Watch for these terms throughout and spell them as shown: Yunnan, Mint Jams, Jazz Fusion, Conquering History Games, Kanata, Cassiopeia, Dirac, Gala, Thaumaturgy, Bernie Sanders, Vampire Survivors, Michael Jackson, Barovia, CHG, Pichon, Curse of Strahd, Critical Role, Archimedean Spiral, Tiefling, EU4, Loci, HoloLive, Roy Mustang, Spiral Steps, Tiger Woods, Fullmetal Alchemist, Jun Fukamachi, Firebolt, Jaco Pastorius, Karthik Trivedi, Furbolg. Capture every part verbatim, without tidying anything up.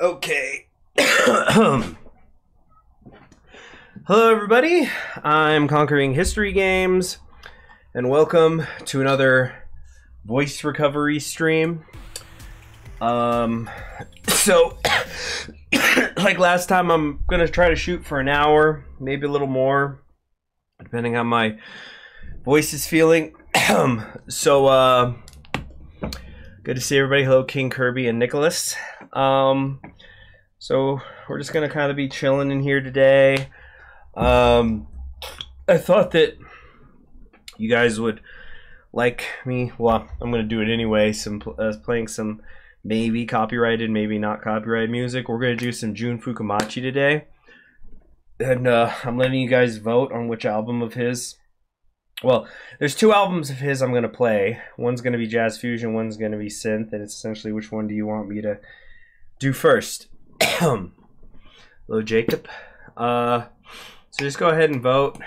Okay. Hello, everybody. I'm Conquering History Games, and welcome to another voice recovery stream. Um, so, like last time, I'm going to try to shoot for an hour, maybe a little more, depending on my voice is feeling. so, uh... Good to see everybody. Hello, King Kirby and Nicholas. Um, so we're just gonna kind of be chilling in here today. Um, I thought that you guys would like me. Well, I'm gonna do it anyway. Some uh, playing some maybe copyrighted, maybe not copyrighted music. We're gonna do some Jun Fukamachi today, and uh, I'm letting you guys vote on which album of his. Well, there's two albums of his I'm going to play. One's going to be Jazz Fusion, one's going to be Synth, and it's essentially which one do you want me to do first. Hello, Jacob. Uh, so just go ahead and vote.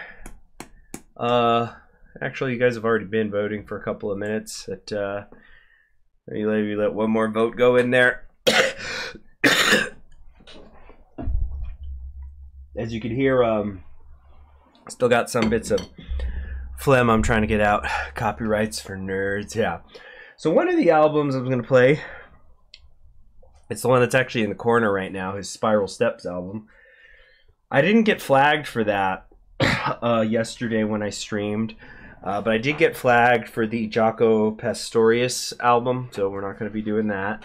Uh, actually, you guys have already been voting for a couple of minutes. But, uh, maybe let one more vote go in there. As you can hear, um, still got some bits of phlegm I'm trying to get out. Copyrights for nerds, yeah. So one of the albums I'm going to play, it's the one that's actually in the corner right now, his Spiral Steps album. I didn't get flagged for that uh, yesterday when I streamed, uh, but I did get flagged for the Jaco Pastorius album, so we're not going to be doing that.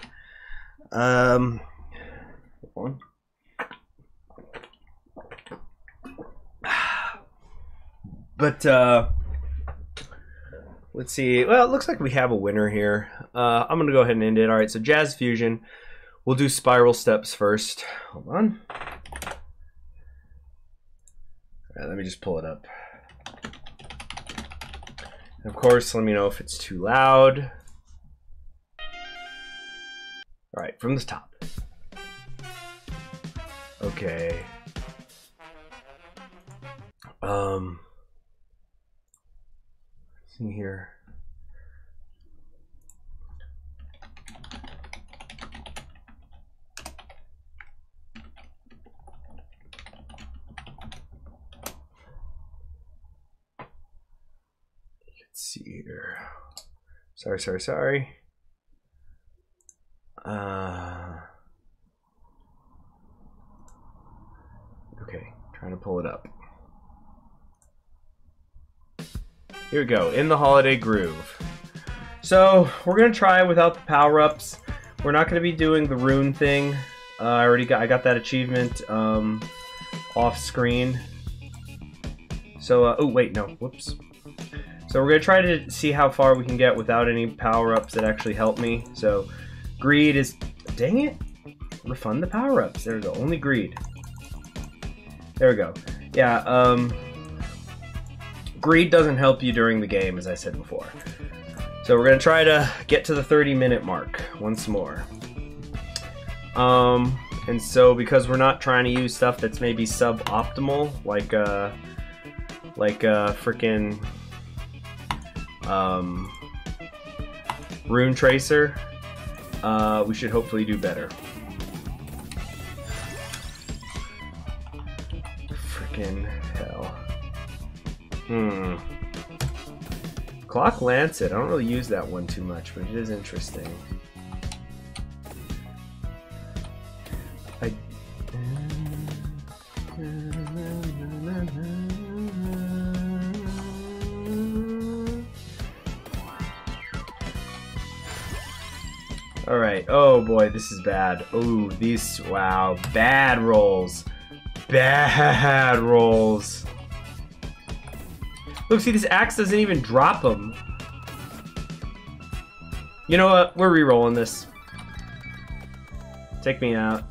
Um, hold on. But, uh... let's see. Well, it looks like we have a winner here. Uh, I'm going to go ahead and end it. All right, so Jazz Fusion. We'll do Spiral Steps first. Hold on. All right, let me just pull it up. And of course, let me know if it's too loud. All right, from the top. Okay. Um... See here. Let's see here. Sorry, sorry, sorry. Uh, okay, trying to pull it up. Here we go, in the holiday groove. So we're gonna try without the power-ups. We're not gonna be doing the rune thing. Uh, I already got I got that achievement um, off screen. So uh, oh wait no whoops. So we're gonna try to see how far we can get without any power-ups that actually help me. So greed is dang it. Refund the power-ups. There we go. Only greed. There we go. Yeah. Um, Greed doesn't help you during the game, as I said before. So we're going to try to get to the thirty minute mark once more. Um, and so because we're not trying to use stuff that's maybe suboptimal, like a, like a frickin' um, Rune Tracer, uh, we should hopefully do better. Frickin' hell. Hmm. Clock Lancet. I don't really use that one too much, but it is interesting. I... Alright. Oh boy, this is bad. Ooh, these... Wow. Bad rolls. Bad rolls. Look, see, this axe doesn't even drop them. You know what? We're re-rolling this. Take me out.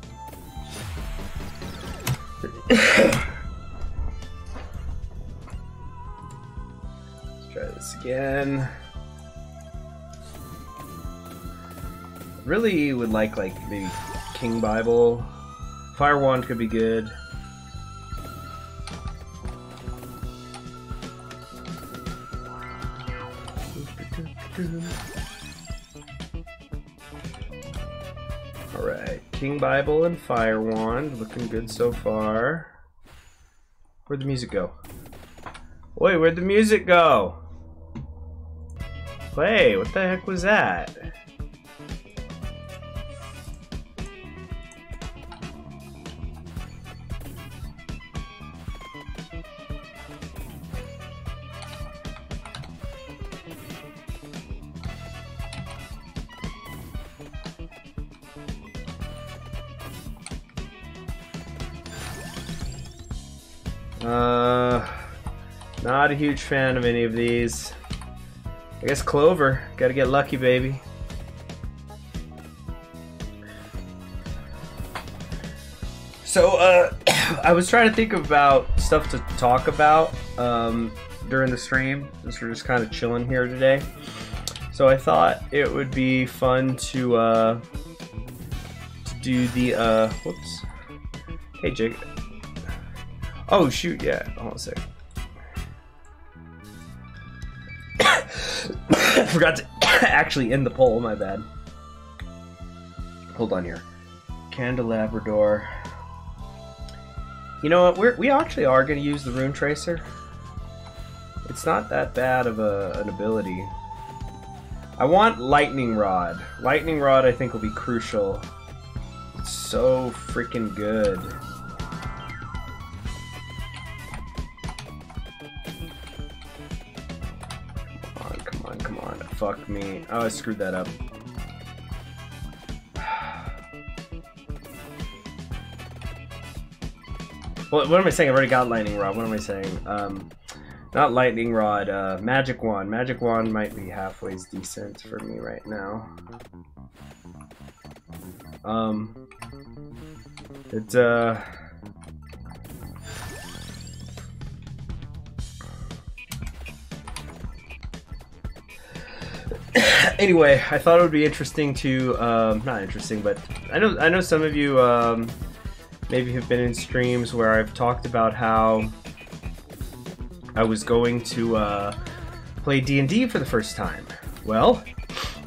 Let's try this again. Really would like, like, maybe King Bible. Fire Wand could be good. King Bible and Fire Wand. Looking good so far. Where'd the music go? Wait, where'd the music go? Play, what the heck was that? Uh, not a huge fan of any of these. I guess Clover. Gotta get lucky, baby. So, uh, I was trying to think about stuff to talk about um, during the stream, since we're just kind of chilling here today. So I thought it would be fun to, uh, to do the, uh, whoops. Hey, Jake. Oh, shoot, yeah. Hold on a sec. I forgot to actually end the poll, my bad. Hold on here. Candelabrador. You know what? We're, we actually are going to use the Rune Tracer. It's not that bad of a, an ability. I want Lightning Rod. Lightning Rod, I think, will be crucial. It's so freaking good. Fuck me. Oh, I screwed that up. Well, what am I saying? I've already got Lightning Rod. What am I saying? Um, not Lightning Rod. Uh, Magic Wand. Magic Wand might be halfway decent for me right now. Um, it, uh... Anyway, I thought it would be interesting to, um, not interesting, but I know I know some of you um, maybe have been in streams where I've talked about how I was going to uh, play D and D for the first time. Well,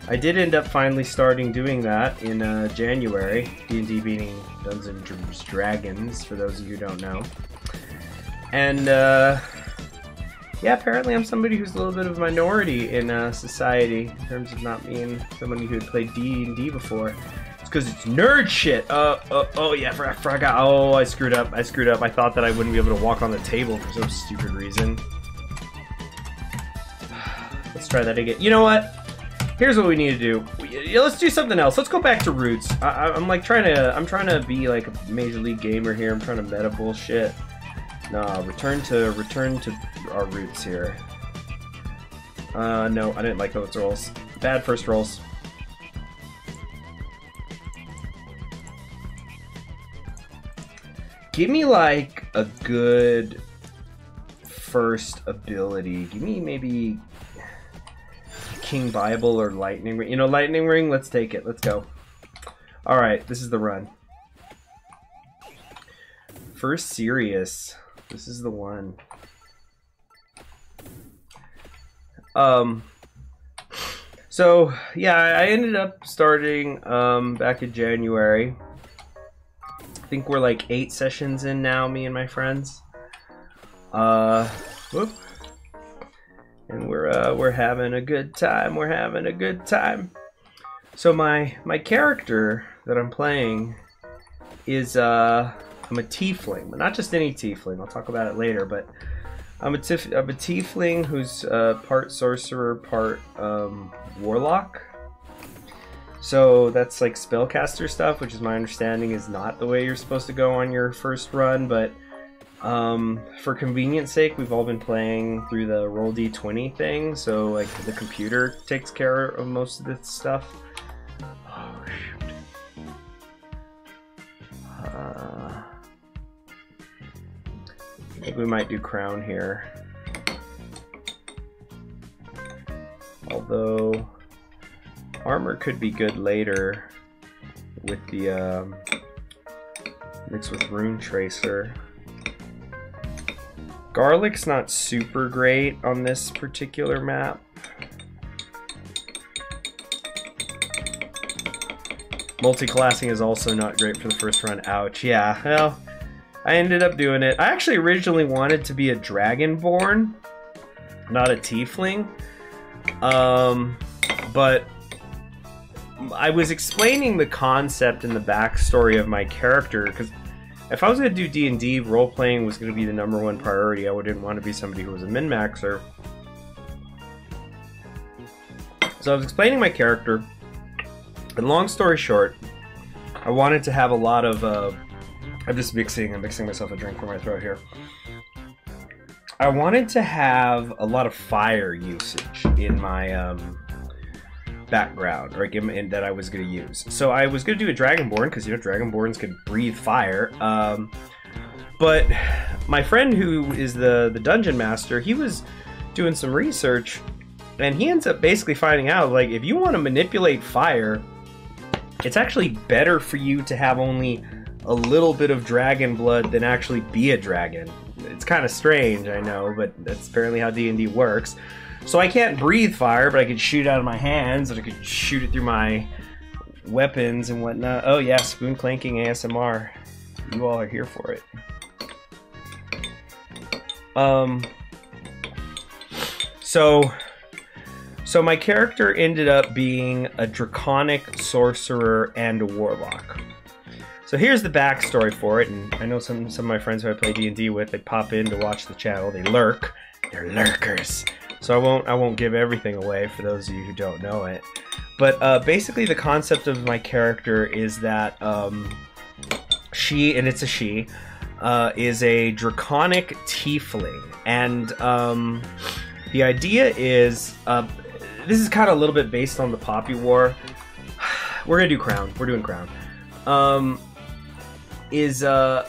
I did end up finally starting doing that in uh, January, D and D being Dungeons and Dragons, for those of you who don't know. And, uh... yeah, apparently I'm somebody who's a little bit of a minority in uh, society in terms of not being somebody who had played D and D before. It's because it's nerd shit. Uh, uh, oh, yeah, I forgot. Oh, I screwed up. I screwed up. I thought that I wouldn't be able to walk on the table for some stupid reason. Let's try that again. You know what? Here's what we need to do. We, let's do something else. Let's go back to roots. I, I'm like trying to. I'm trying to be like a major league gamer here. I'm trying to meta bullshit. Nah, return to return to our roots here. Uh, no, I didn't like those rolls. Bad first rolls. Give me like a good first ability. Give me maybe King Bible or Lightning Ring. You know, Lightning Ring. Let's take it. Let's go. All right, this is the run. First serious. This is the one. Um, so, yeah, I ended up starting um, back in January. I think we're like eight sessions in now, me and my friends. Uh, whoop. And we're, uh, we're having a good time. We're having a good time. So my, my character that I'm playing is... Uh, I'm a tiefling, but not just any tiefling. I'll talk about it later, but I'm a, tif I'm a tiefling who's uh, part sorcerer, part um, warlock. So that's like spellcaster stuff, which is my understanding is not the way you're supposed to go on your first run, but um, for convenience sake, we've all been playing through the roll D twenty thing, so like the computer takes care of most of this stuff. Oh, shoot. Uh... We might do crown here, although armor could be good later with the um, mixed with Rune Tracer. Garlic's not super great on this particular map. Multi-classing is also not great for the first run. Ouch. Yeah, well, I ended up doing it. I actually originally wanted to be a Dragonborn, not a Tiefling. Um, but I was explaining the concept and the backstory of my character, because if I was going to do D and D, role-playing was going to be the number one priority. I wouldn't want to be somebody who was a min-maxer. So I was explaining my character, and long story short, I wanted to have a lot of, uh, I'm just mixing, I'm mixing myself a drink for my throat here. I wanted to have a lot of fire usage in my um, background, or in, in, that I was going to use. So I was going to do a Dragonborn, because, you know, Dragonborns could breathe fire. Um, but my friend who is the, the Dungeon Master, he was doing some research, and he ends up basically finding out, like, if you want to manipulate fire, it's actually better for you to have only a little bit of dragon blood than actually be a dragon. It's kind of strange, I know, but that's apparently how D and D works. So I can't breathe fire, but I can shoot out of my hands, and I can shoot it through my weapons and whatnot. Oh yeah, spoon clanking A S M R. You all are here for it. Um. So, so my character ended up being a draconic sorcerer and a warlock. So here's the backstory for it, and I know some, some of my friends who I play D and D with, they pop in to watch the channel, they lurk, they're lurkers. So I won't, I won't give everything away for those of you who don't know it. But uh, basically the concept of my character is that um, she, and it's a she, uh, is a draconic tiefling. And um, the idea is, uh, this is kind of a little bit based on the Poppy War. We're gonna do Crown, we're doing Crown. Um, is uh,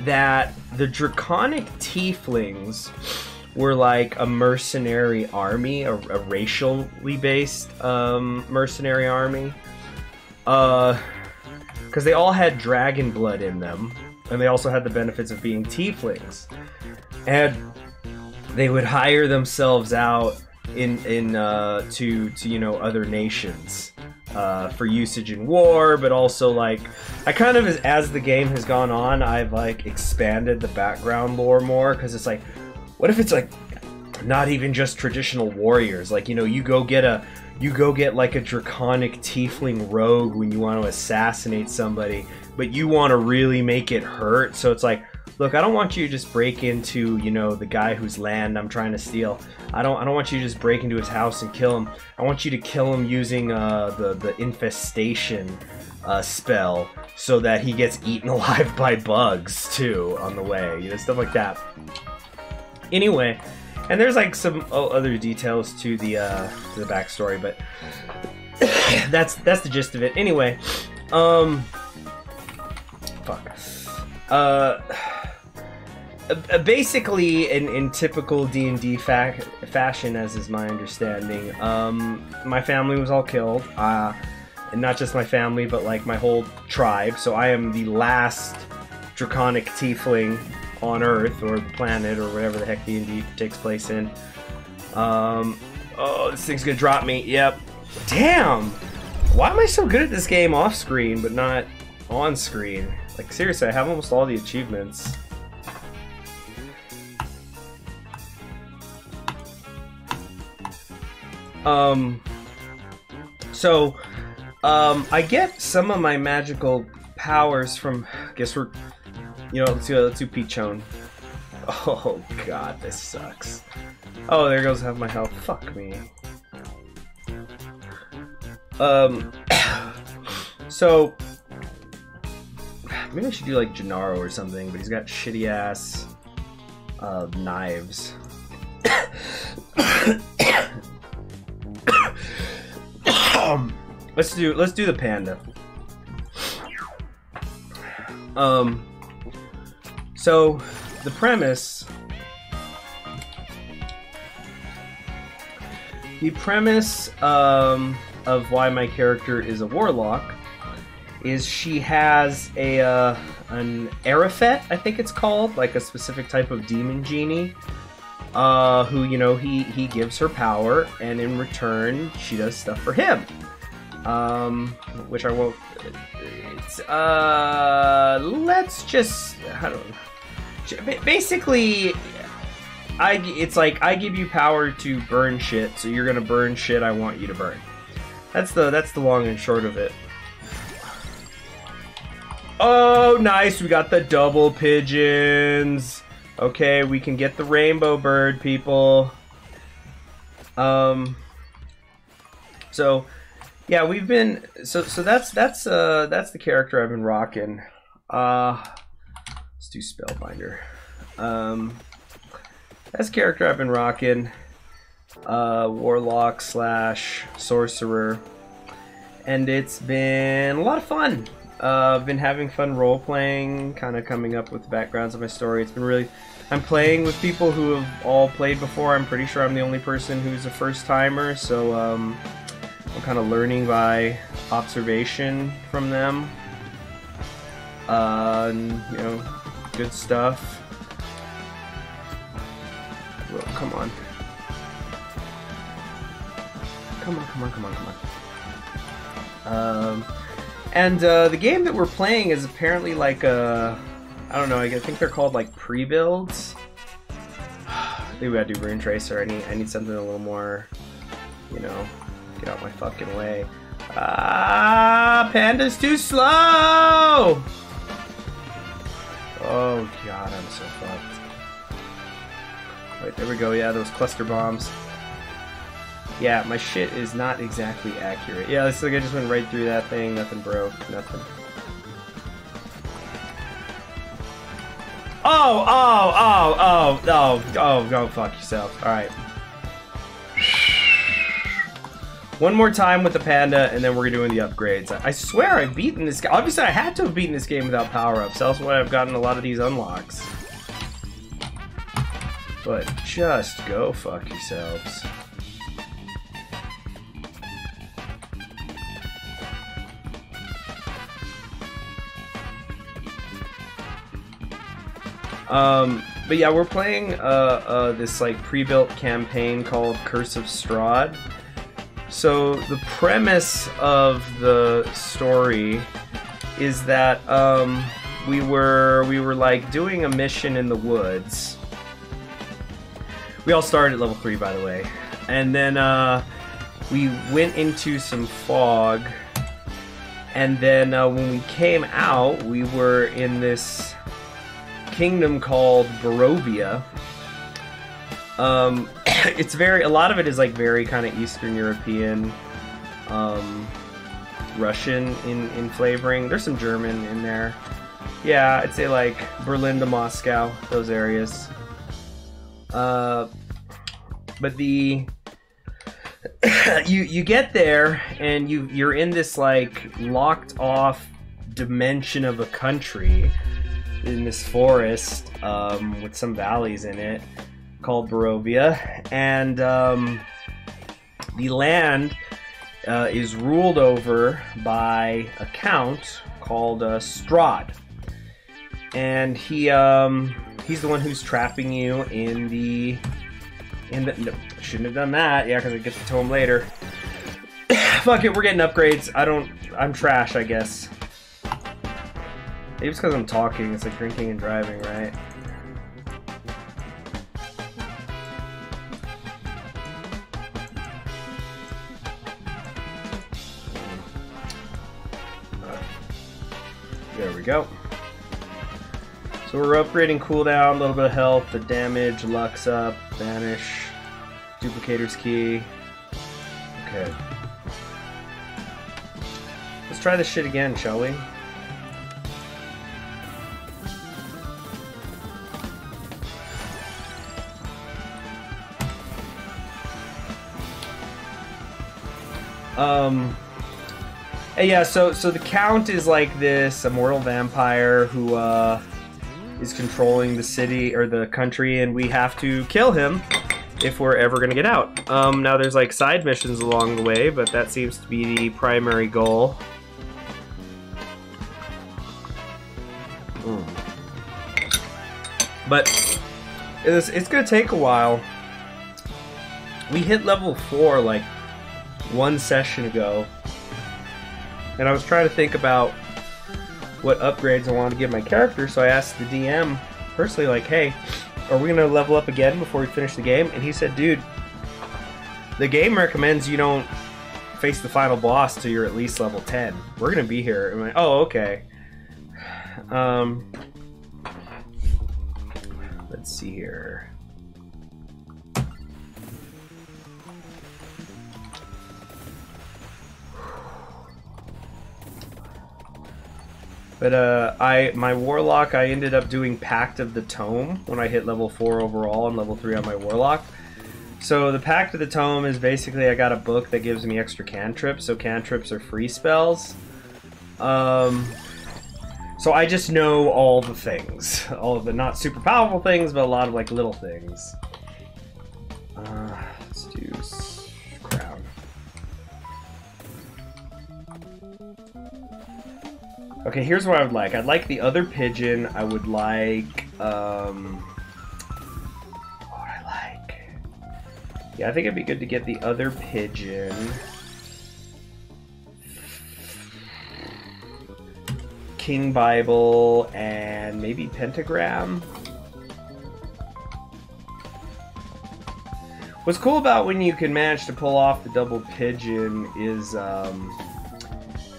that the draconic tieflings were like a mercenary army, a, a racially based um, mercenary army, because uh, they all had dragon blood in them, and they also had the benefits of being tieflings, and they would hire themselves out in in uh, to to you know, other nations. Uh, for usage in war, but also, like, I kind of, as, as the game has gone on, I've, like, expanded the background lore more, because it's like, what if it's, like, not even just traditional warriors? Like, you know, you go get a, you go get, like, a draconic tiefling rogue when you want to assassinate somebody, but you want to really make it hurt, so it's like, look, I don't want you to just break into, you know, the guy whose land I'm trying to steal. I don't, I don't want you to just break into his house and kill him. I want you to kill him using uh, the the infestation uh, spell, so that he gets eaten alive by bugs too on the way. You know, stuff like that. Anyway, and there's like some other details to the uh, to the backstory, but that's that's the gist of it. Anyway, um, fuck. Uh. Uh, basically, in, in typical D and D fa fashion, as is my understanding, um, my family was all killed, uh, and not just my family, but like my whole tribe, so I am the last draconic tiefling on Earth, or the planet, or whatever the heck D and D takes place in. Um, oh, this thing's gonna drop me, yep. Damn! Why am I so good at this game off-screen, but not on-screen? Like, seriously, I have almost all the achievements. Um, so, um, I get some of my magical powers from, I guess we're, you know, let's do, let's do Pichon. Oh god, this sucks. Oh, there goes half my health. Fuck me. Um, so, maybe I should do like Gennaro or something, but he's got shitty ass, uh, knives. Um, let's do let's do the panda. Um, so the premise, the premise um, of why my character is a warlock is she has a uh, an Arafet, I think it's called, like a specific type of demon genie. Uh, who, you know, he, he gives her power, and in return, she does stuff for him. um, which I won't. It's, uh, let's just. I don't know. Basically, I. It's like I give you power to burn shit, so you're gonna burn shit I want you to burn. That's the that's the long and short of it. Oh, nice! We got the double pigeons. Okay, we can get the rainbow bird, people. Um. So, yeah, we've been so so that's that's uh that's the character I've been rocking. Uh, let's do Spellbinder. Um, that's the character I've been rocking. Uh, Warlock slash Sorcerer, and it's been a lot of fun. Uh, I've been having fun role playing, kind of coming up with the backgrounds of my story. It's been really. I'm playing with people who have all played before. I'm pretty sure I'm the only person who's a first timer, so um, I'm kind of learning by observation from them. Uh, and, you know, good stuff. Well, come on. Come on, come on, come on, come on. Um, and uh, the game that we're playing is apparently like a... I don't know, I think they're called like pre-builds. Maybe we gotta do Rune Tracer. I need, I need something a little more, you know, get out my fucking way. Ah, Panda's too slow! Oh god, I'm so fucked. Right, there we go, yeah, those cluster bombs. Yeah, my shit is not exactly accurate. Yeah, it's like I just went right through that thing. Nothing broke. Nothing. Oh, oh, oh, oh, oh, oh, go fuck yourself. Alright. One more time with the panda, and then we're doing the upgrades. I swear I've beaten this game. Obviously, I had to have beaten this game without power-ups. That's why I've gotten a lot of these unlocks. But just go fuck yourselves. Um, but yeah, we're playing uh, uh, this like pre-built campaign called Curse of Strahd. So the premise of the story is that um, we were we were like doing a mission in the woods. We all started at level three, by the way, and then uh, we went into some fog, and then uh, when we came out, we were in this kingdom called Barovia. Um, it's very, a lot of it is like very kind of Eastern European, um, Russian in, in flavoring. There's some German in there. Yeah, I'd say like Berlin to Moscow, those areas. Uh, but the, you, you get there and you, you're in this like locked off dimension of a country in this forest, um, with some valleys in it, called Barovia, and um, the land uh, is ruled over by a count called uh, Strahd, and he um, he's the one who's trapping you in the in the. No, shouldn't have done that. Yeah, because I get to him later. Fuck it, we're getting upgrades. I don't. I'm trash, I guess. Maybe it's because I'm talking. It's like drinking and driving, right? Uh, there we go. So we're upgrading cooldown, a little bit of health, the damage, lux up, vanish, duplicator's key. Okay. Let's try this shit again, shall we? Um, and yeah, so, so the Count is like this immortal vampire who, uh, is controlling the city, or the country, and we have to kill him if we're ever gonna get out. Um, now there's like side missions along the way, but that seems to be the primary goal. Mm. But, it's, it's gonna take a while. We hit level four, like, one session ago, And I was trying to think about what upgrades I wanted to give my character, so I asked the D M personally, like, hey, are we going to level up again before we finish the game? And he said, dude, the game recommends you don't face the final boss till you're at least level ten. We're going to be here. And I'm like, oh, okay. Um, let's see here. But uh, I my Warlock, I ended up doing Pact of the Tome when I hit level four overall and level three on my Warlock. So the Pact of the Tome is basically I got a book that gives me extra cantrips. So cantrips are free spells. Um, so I just know all the things. All of the not super powerful things, but a lot of like little things. Uh, let's do Crown. Okay, here's what I would like. I'd like the Other Pigeon. I would like, um... what would I like? Yeah, I think it'd be good to get the Other Pigeon. King Bible, and maybe Pentagram. What's cool about when you can manage to pull off the double pigeon is, um...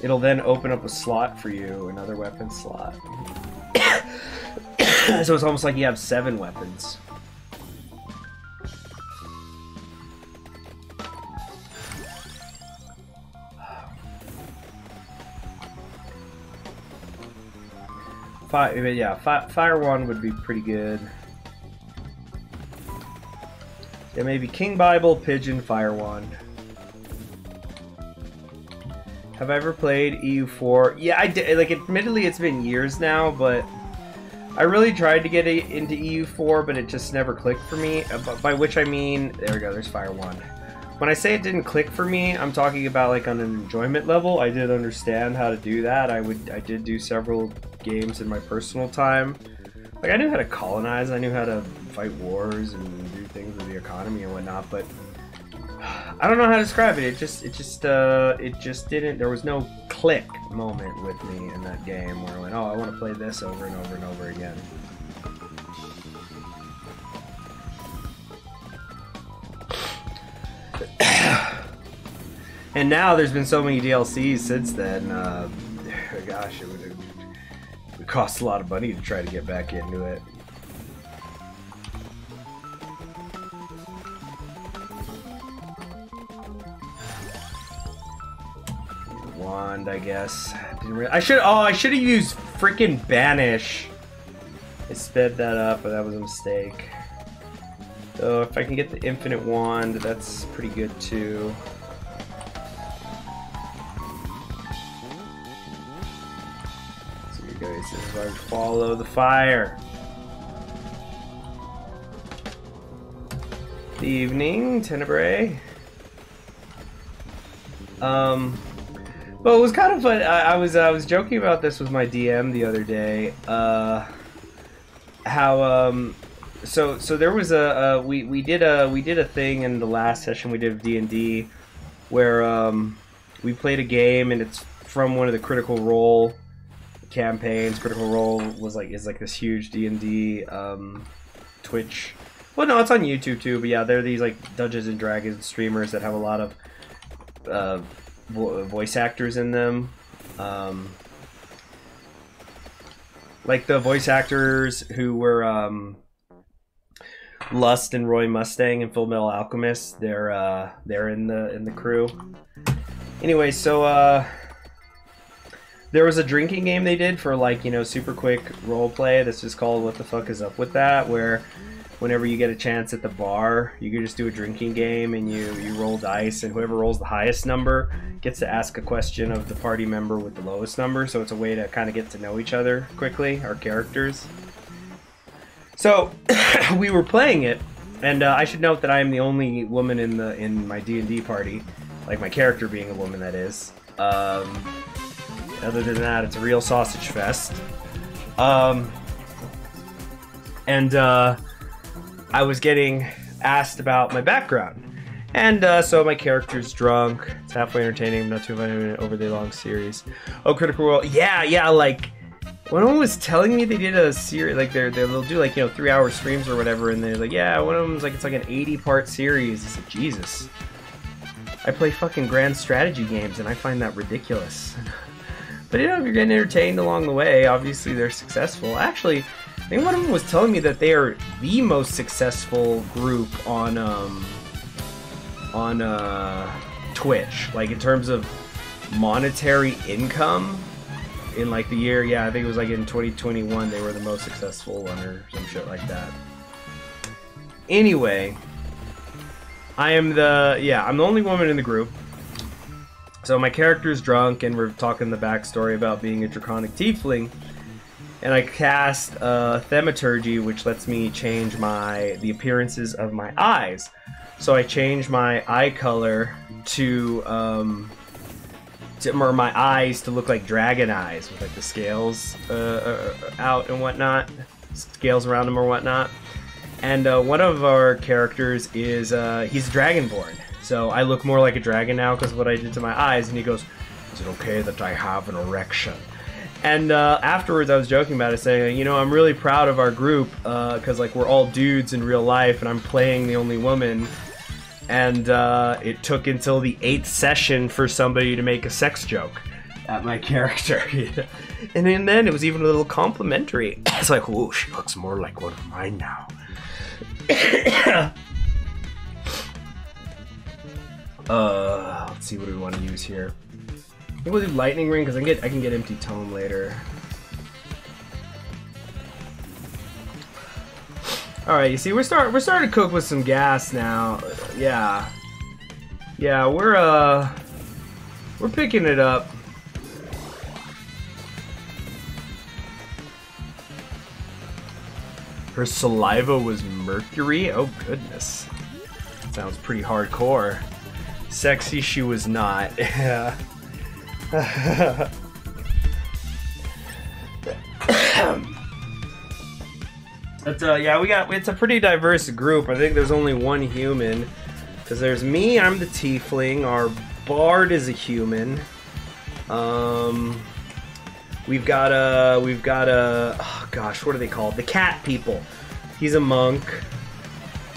it'll then open up a slot for you, another weapon slot. So it's almost like you have seven weapons. Fire, yeah, fi fire one would be pretty good. Yeah, maybe King Bible, Pigeon, Fire Wand. Have I ever played E U four? Yeah, I did. Like, admittedly, it's been years now, but I really tried to get into E U four, but it just never clicked for me. By which I mean, there we go, there's Fire Wand. When I say it didn't click for me, I'm talking about, like, on an enjoyment level. I did understand how to do that. I would, I did do several games in my personal time. Like, I knew how to colonize. I knew how to fight wars and do things with the economy and whatnot, but I don't know how to describe it. It just, it just, uh, it just didn't. There was no click moment with me in that game where I went, "Oh, I want to play this over and over and over again." And now there's been so many D L Cs since then. Uh, gosh, it would it cost a lot of money to try to get back into it. Wand, I guess. Didn't really, I should. Oh, I should have used freaking Banish. I sped that up, but that was a mistake. So if I can get the Infinite Wand, that's pretty good too. So you guys, this is why we follow the fire. Good evening, Tenebrae. Um. Well, it was kind of fun. I, I was I was joking about this with my D M the other day. Uh, how um, so so there was a, a we we did a we did a thing in the last session we did of D and D, where um, we played a game and it's from one of the Critical Role campaigns. Critical Role was like is like this huge D and D um, Twitch. Well, no, it's on YouTube too. But yeah, there are these like Dungeons and Dragons streamers that have a lot of. Uh, voice actors in them, um, like the voice actors who were um, Lust and Roy Mustang and Fullmetal Alchemist. They're uh, they're in the in the crew. Anyway, so uh, there was a drinking game they did for like you know super quick role play. This is called What the Fuck Is Up With That, where whenever you get a chance at the bar, you can just do a drinking game and you, you roll dice, and whoever rolls the highest number gets to ask a question of the party member with the lowest number, so it's a way to kind of get to know each other quickly, our characters. So, we were playing it, and uh, I should note that I am the only woman in the in my D and D party, like my character being a woman, that is. Um, other than that, it's a real sausage fest. Um, and, uh... I was getting asked about my background, And uh, so my character's drunk. It's halfway entertaining, not too funny in an overly long series. Oh, Critical Role. Yeah, yeah, like, when one was telling me they did a series, like, they're, they'll do, like, you know, three-hour streams or whatever, and they're like, yeah, one of them's like, it's like an eighty-part series. It's like, Jesus. I play fucking grand strategy games, and I find that ridiculous. But, you know, if you're getting entertained along the way, obviously they're successful. Actually, I think one of them was telling me that they are the most successful group on, um, on, uh, Twitch. Like, in terms of monetary income. In like the year, yeah, I think it was like in twenty twenty-one, they were the most successful one or some shit like that. Anyway, I am the, yeah, I'm the only woman in the group. So my character's drunk and we're talking the backstory about being a draconic tiefling. And I cast uh, Thaumaturgy, which lets me change my, the appearances of my eyes. So I change my eye color to, um, To, or my eyes to look like dragon eyes with like the scales uh, out and whatnot, scales around them or whatnot. And uh, one of our characters is uh, he's dragonborn, so I look more like a dragon now because of what I did to my eyes. And he goes, "Is it okay that I have an erection?" And uh, afterwards, I was joking about it, saying, "You know, I'm really proud of our group because uh, like we're all dudes in real life, and I'm playing the only woman." And uh, it took until the eighth session for somebody to make a sex joke at my character. And then, then it was even a little complimentary. It's like, whoa, she looks more like one of mine now. uh, let's see what we want to use here. I think we'll do Lightning Ring because I can get I can get Empty Tome later. All right, you see, we're start we're starting to cook with some gas now. Yeah, yeah, we're uh, we're picking it up. Her saliva was mercury. Oh goodness, sounds pretty hardcore. Sexy, she was not. Yeah. But, uh, yeah, we got, it's a pretty diverse group. I think there's only one human. Because there's me, I'm the tiefling. Our bard is a human. Um, we've got a, we've got a, oh gosh, what are they called? The cat people. He's a monk.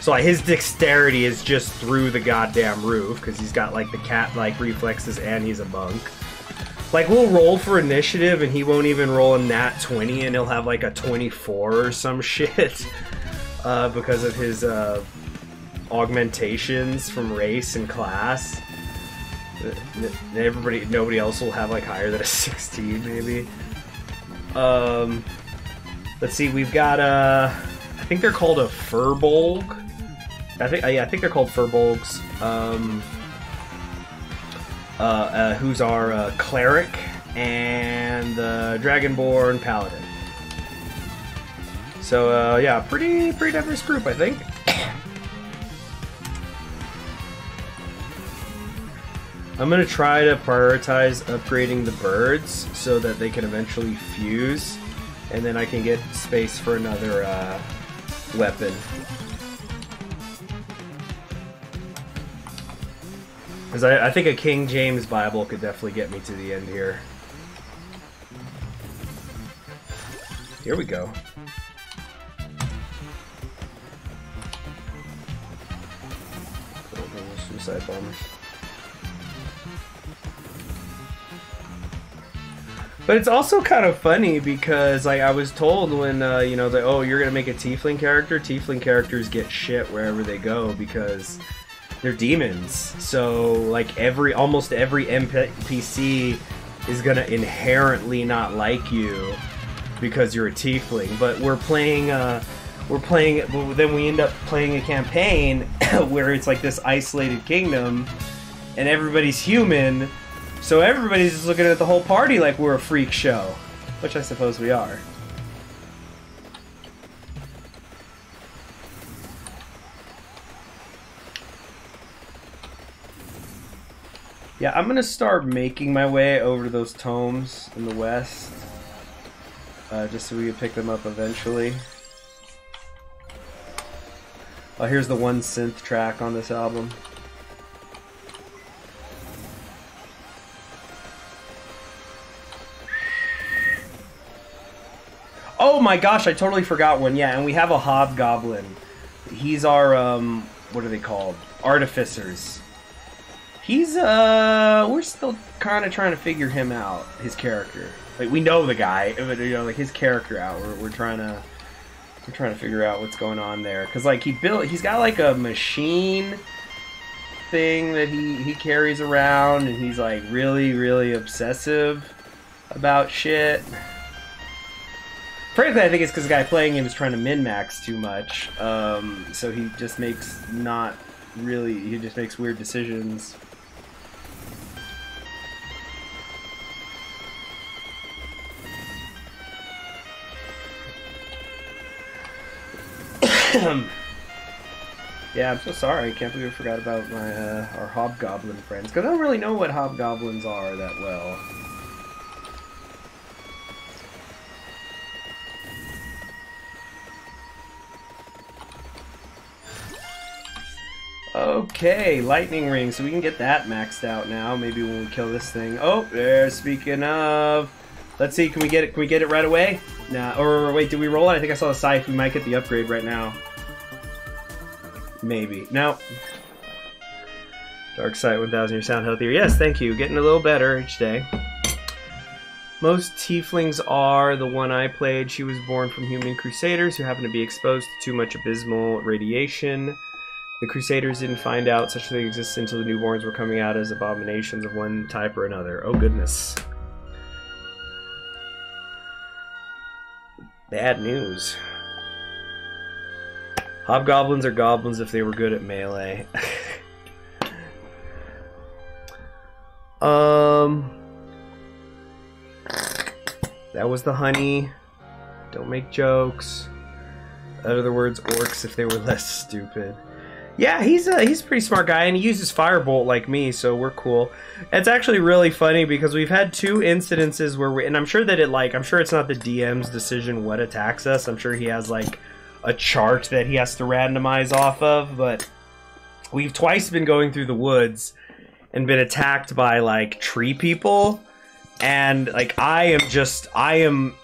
So like, his dexterity is just through the goddamn roof. Because he's got like the cat-like reflexes and he's a monk. Like, we'll roll for initiative, and he won't even roll a nat twenty, and he'll have, like, a twenty-four or some shit. Uh, because of his, uh, augmentations from race and class. Everybody, nobody else will have, like, higher than a sixteen, maybe. Um, let's see, we've got, uh, I think they're called a Furbolg. I think, yeah, I think they're called Furbolgs. Um... Uh, uh, who's our uh, cleric, and the uh, dragonborn paladin. So uh, yeah, pretty pretty diverse group, I think. I'm gonna try to prioritize upgrading the birds so that they can eventually fuse, and then I can get space for another uh, weapon. Because I, I think a King James Bible could definitely get me to the end here. Here we go. Suicide bombers. But it's also kind of funny because, like, I was told when uh, you know, that, oh, you're gonna make a tiefling character. Tiefling characters get shit wherever they go because they're demons, so like every almost every N P C is gonna inherently not like you because you're a tiefling. But we're playing, uh, we're playing. Then we end up playing a campaign where it's like this isolated kingdom, and everybody's human, so everybody's just looking at the whole party like we're a freak show, which I suppose we are. Yeah, I'm gonna start making my way over to those tomes in the west, uh, just so we can pick them up eventually. Oh, here's the one synth track on this album. Oh my gosh, I totally forgot one. Yeah, and we have a hobgoblin. He's our, um, what are they called? Artificers. He's, uh, we're still kind of trying to figure him out, his character. Like, we know the guy, but, you know, like, his character out. We're, we're trying to, we're trying to figure out what's going on there. Because, like, he built, he's got, like, a machine thing that he, he carries around, and he's, like, really, really obsessive about shit. Frankly, I think it's because the guy playing him is trying to min-max too much, um, so he just makes not really, he just makes weird decisions. Yeah, I'm so sorry, I can't believe I forgot about my, uh, our hobgoblin friends, because I don't really know what hobgoblins are that well. Okay, lightning ring, so we can get that maxed out now, maybe when we kill this thing. Oh, there, speaking of... Let's see, can we get it, can we get it right away? Nah, or wait, did we roll it? I think I saw the scythe, we might get the upgrade right now. Maybe. No. Dark Sight one thousand, you sound healthier. Yes, thank you, getting a little better each day. Most tieflings are. The one I played, she was born from human crusaders who happened to be exposed to too much abysmal radiation. The Crusaders didn't find out such a thing existed until the newborns were coming out as abominations of one type or another. Oh, goodness. Bad news. Hobgoblins are goblins if they were good at melee. um, That was the honey. Don't make jokes. In other words, orcs if they were less stupid. Yeah, he's a, he's a pretty smart guy, and he uses Firebolt like me, so we're cool. It's actually really funny because we've had two incidences where we... And I'm sure that it, like... I'm sure it's not the D M's decision what attacks us. I'm sure he has, like, a chart that he has to randomize off of, but... We've twice been going through the woods and been attacked by, like, tree people. And, like, I am just... I am...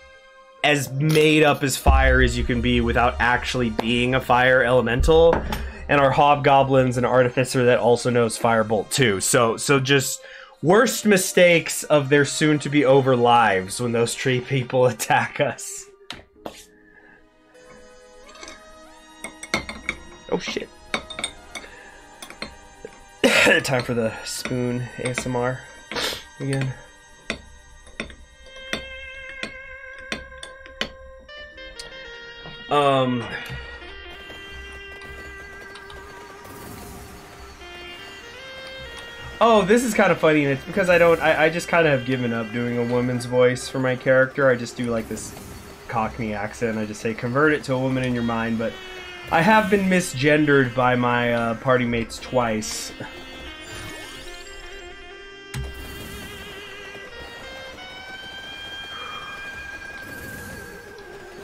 as made up as fire as you can be without actually being a fire elemental. And our hobgoblins and artificer that also knows Firebolt too. So, so just worst mistakes of their soon-to-be-over lives when those tree people attack us. Oh shit! Time for the spoon A S M R again. Um. Oh, this is kind of funny, and it's because I don't, I, I just kind of have given up doing a woman's voice for my character. I just do like this Cockney accent. I just say, convert it to a woman in your mind, but I have been misgendered by my uh, party mates twice.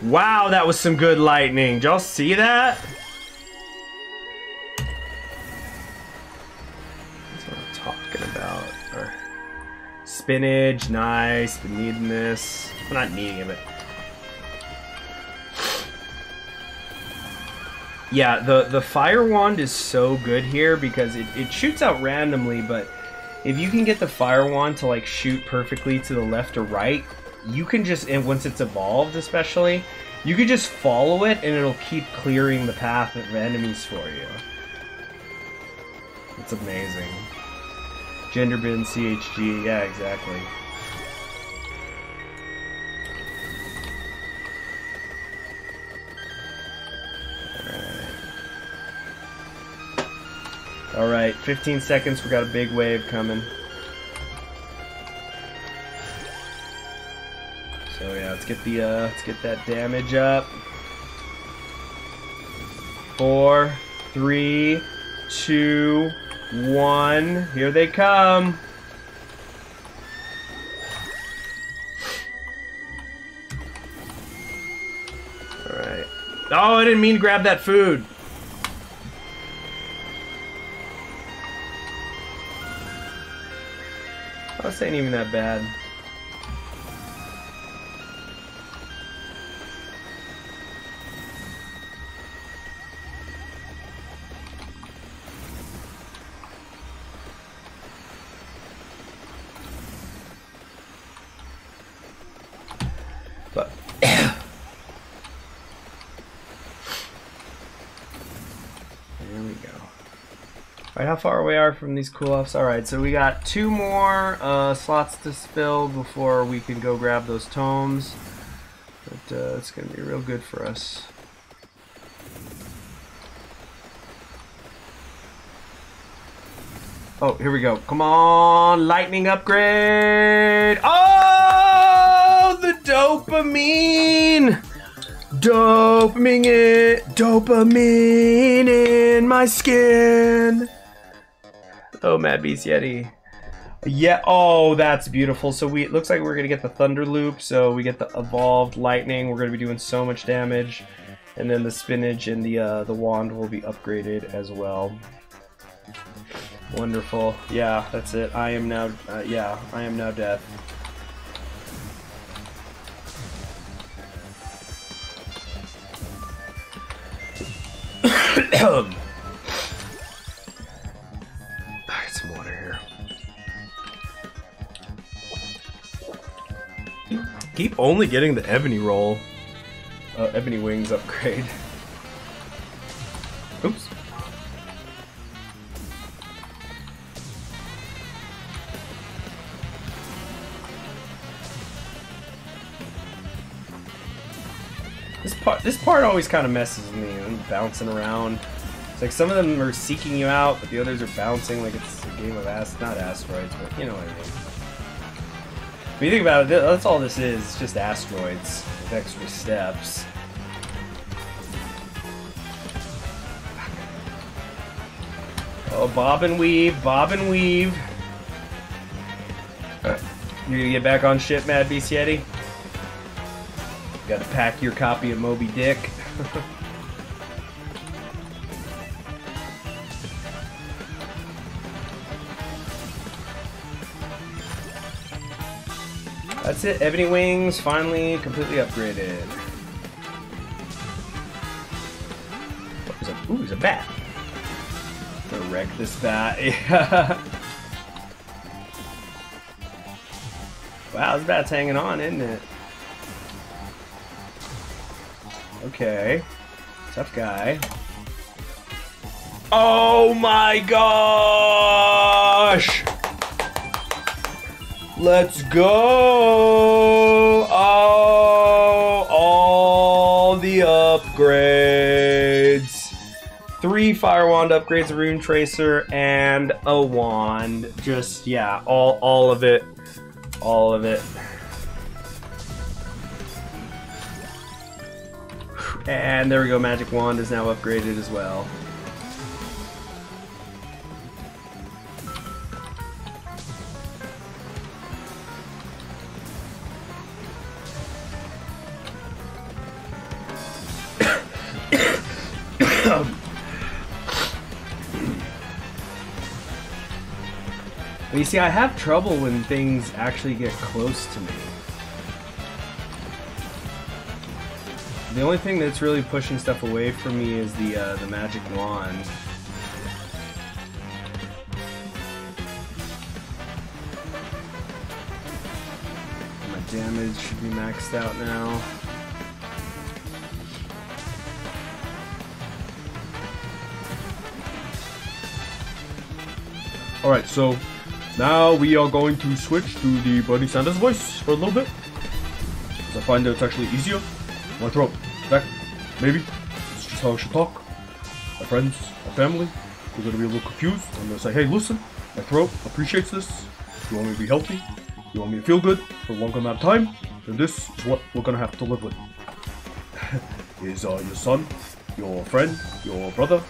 Wow, that was some good lightning. Did y'all see that? Spinach, nice, been needing this. I'm not needing it, but... Yeah, the, the fire wand is so good here because it, it shoots out randomly, but if you can get the fire wand to like shoot perfectly to the left or right, you can just, and once it's evolved especially, you can just follow it and it'll keep clearing the path of enemies for you. It's amazing. Gender bin, C H G, yeah, exactly. Alright, All right, fifteen seconds, we got a big wave coming. So yeah, let's get the, uh, let's get that damage up. Four, three, two, one, here they come. All right. Oh, I didn't mean to grab that food. Oh, this ain't even that bad. Alright, how far away are we from these cool-offs? Alright, so we got two more uh, slots to spill before we can go grab those tomes. But uh, it's going to be real good for us. Oh, here we go. Come on, lightning upgrade! Oh, the dopamine! Dopamine it, dopamine in my skin. Oh, Mad Beast Yeti. Yeah, oh, that's beautiful. So we, it looks like we're gonna get the Thunder Loop. So we get the evolved lightning. We're gonna be doing so much damage, and then the spinach and the uh, the wand will be upgraded as well. Wonderful. Yeah, that's it. I am now. Uh, yeah, I am now death. I get some water here. Keep only getting the ebony roll, uh, ebony wings upgrade. Oops. This part, this part always kind of messes me. I'm bouncing around. It's like some of them are seeking you out, but the others are bouncing like it's a game of ass, not asteroids, but you know what I mean. When you think about it, that's all this is. It's just asteroids with extra steps. Oh, bob and weave, bob and weave. Right. You gonna get back on shit, Mad Beast Yeti? Gotta pack your copy of Moby Dick. That's it, Ebony Wings finally completely upgraded. Oh, there's a, ooh, there's a bat. I'm gonna wreck this bat. Yeah. Wow, this bat's hanging on, isn't it? Okay, tough guy. Oh my gosh! Let's go! Oh, all the upgrades. Three fire wand upgrades, a rune tracer, and a wand. Just, yeah, all, all of it, all of it. And there we go, Magic Wand is now upgraded as well. But you see, I have trouble when things actually get close to me. The only thing that's really pushing stuff away from me is the uh, the magic wand. My damage should be maxed out now. All right, so now we are going to switch to the Bernie Sanders voice for a little bit. Because I find that it's actually easier. My throat, back, maybe. It's just how I should talk. My friends, my family, they're gonna be a little confused. I'm gonna say, hey, listen, my throat appreciates this. You want me to be healthy? You want me to feel good for a long amount of time? Then this is what we're gonna have to live with. Is uh, your son, your friend, your brother,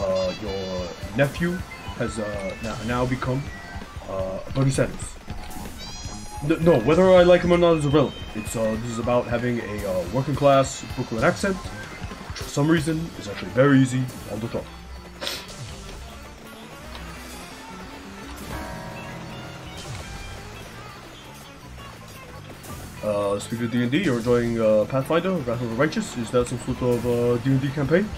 uh, your nephew has uh, now become uh, Bernie Sanders. No, whether I like him or not is irrelevant. It's uh, this is about having a uh, working-class Brooklyn accent, which for some reason is actually very easy on the top. Uh, speaking of D and D, you're enjoying uh, Pathfinder, Wrath of the Righteous. Is that some sort of uh, D and D campaign?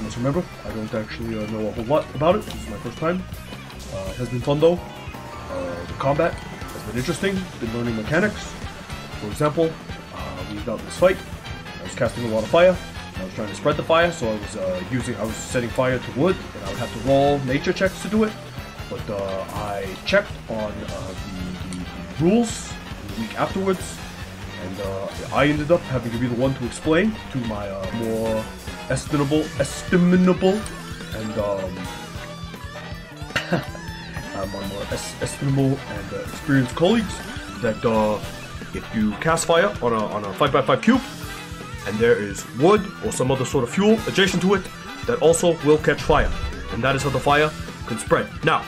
I must remember, I don't actually uh, know a whole lot about it. This is my first time. Uh, it has been fun though. Uh, the combat. Been interesting, been learning mechanics. For example, uh, we got this fight. I was casting a lot of fire. I I was trying to spread the fire, so I was uh, using, I was setting fire to wood, and I would have to roll nature checks to do it. But uh, I checked on uh, the, the, the rules the week afterwards, and uh, I ended up having to be the one to explain to my uh, more estimable, estimable, and um, uh, my more es estimable and uh, experienced colleagues that uh, if you cast fire on a on a five by five cube. And there is wood or some other sort of fuel adjacent to it that also will catch fire. And that is how the fire can spread. Now,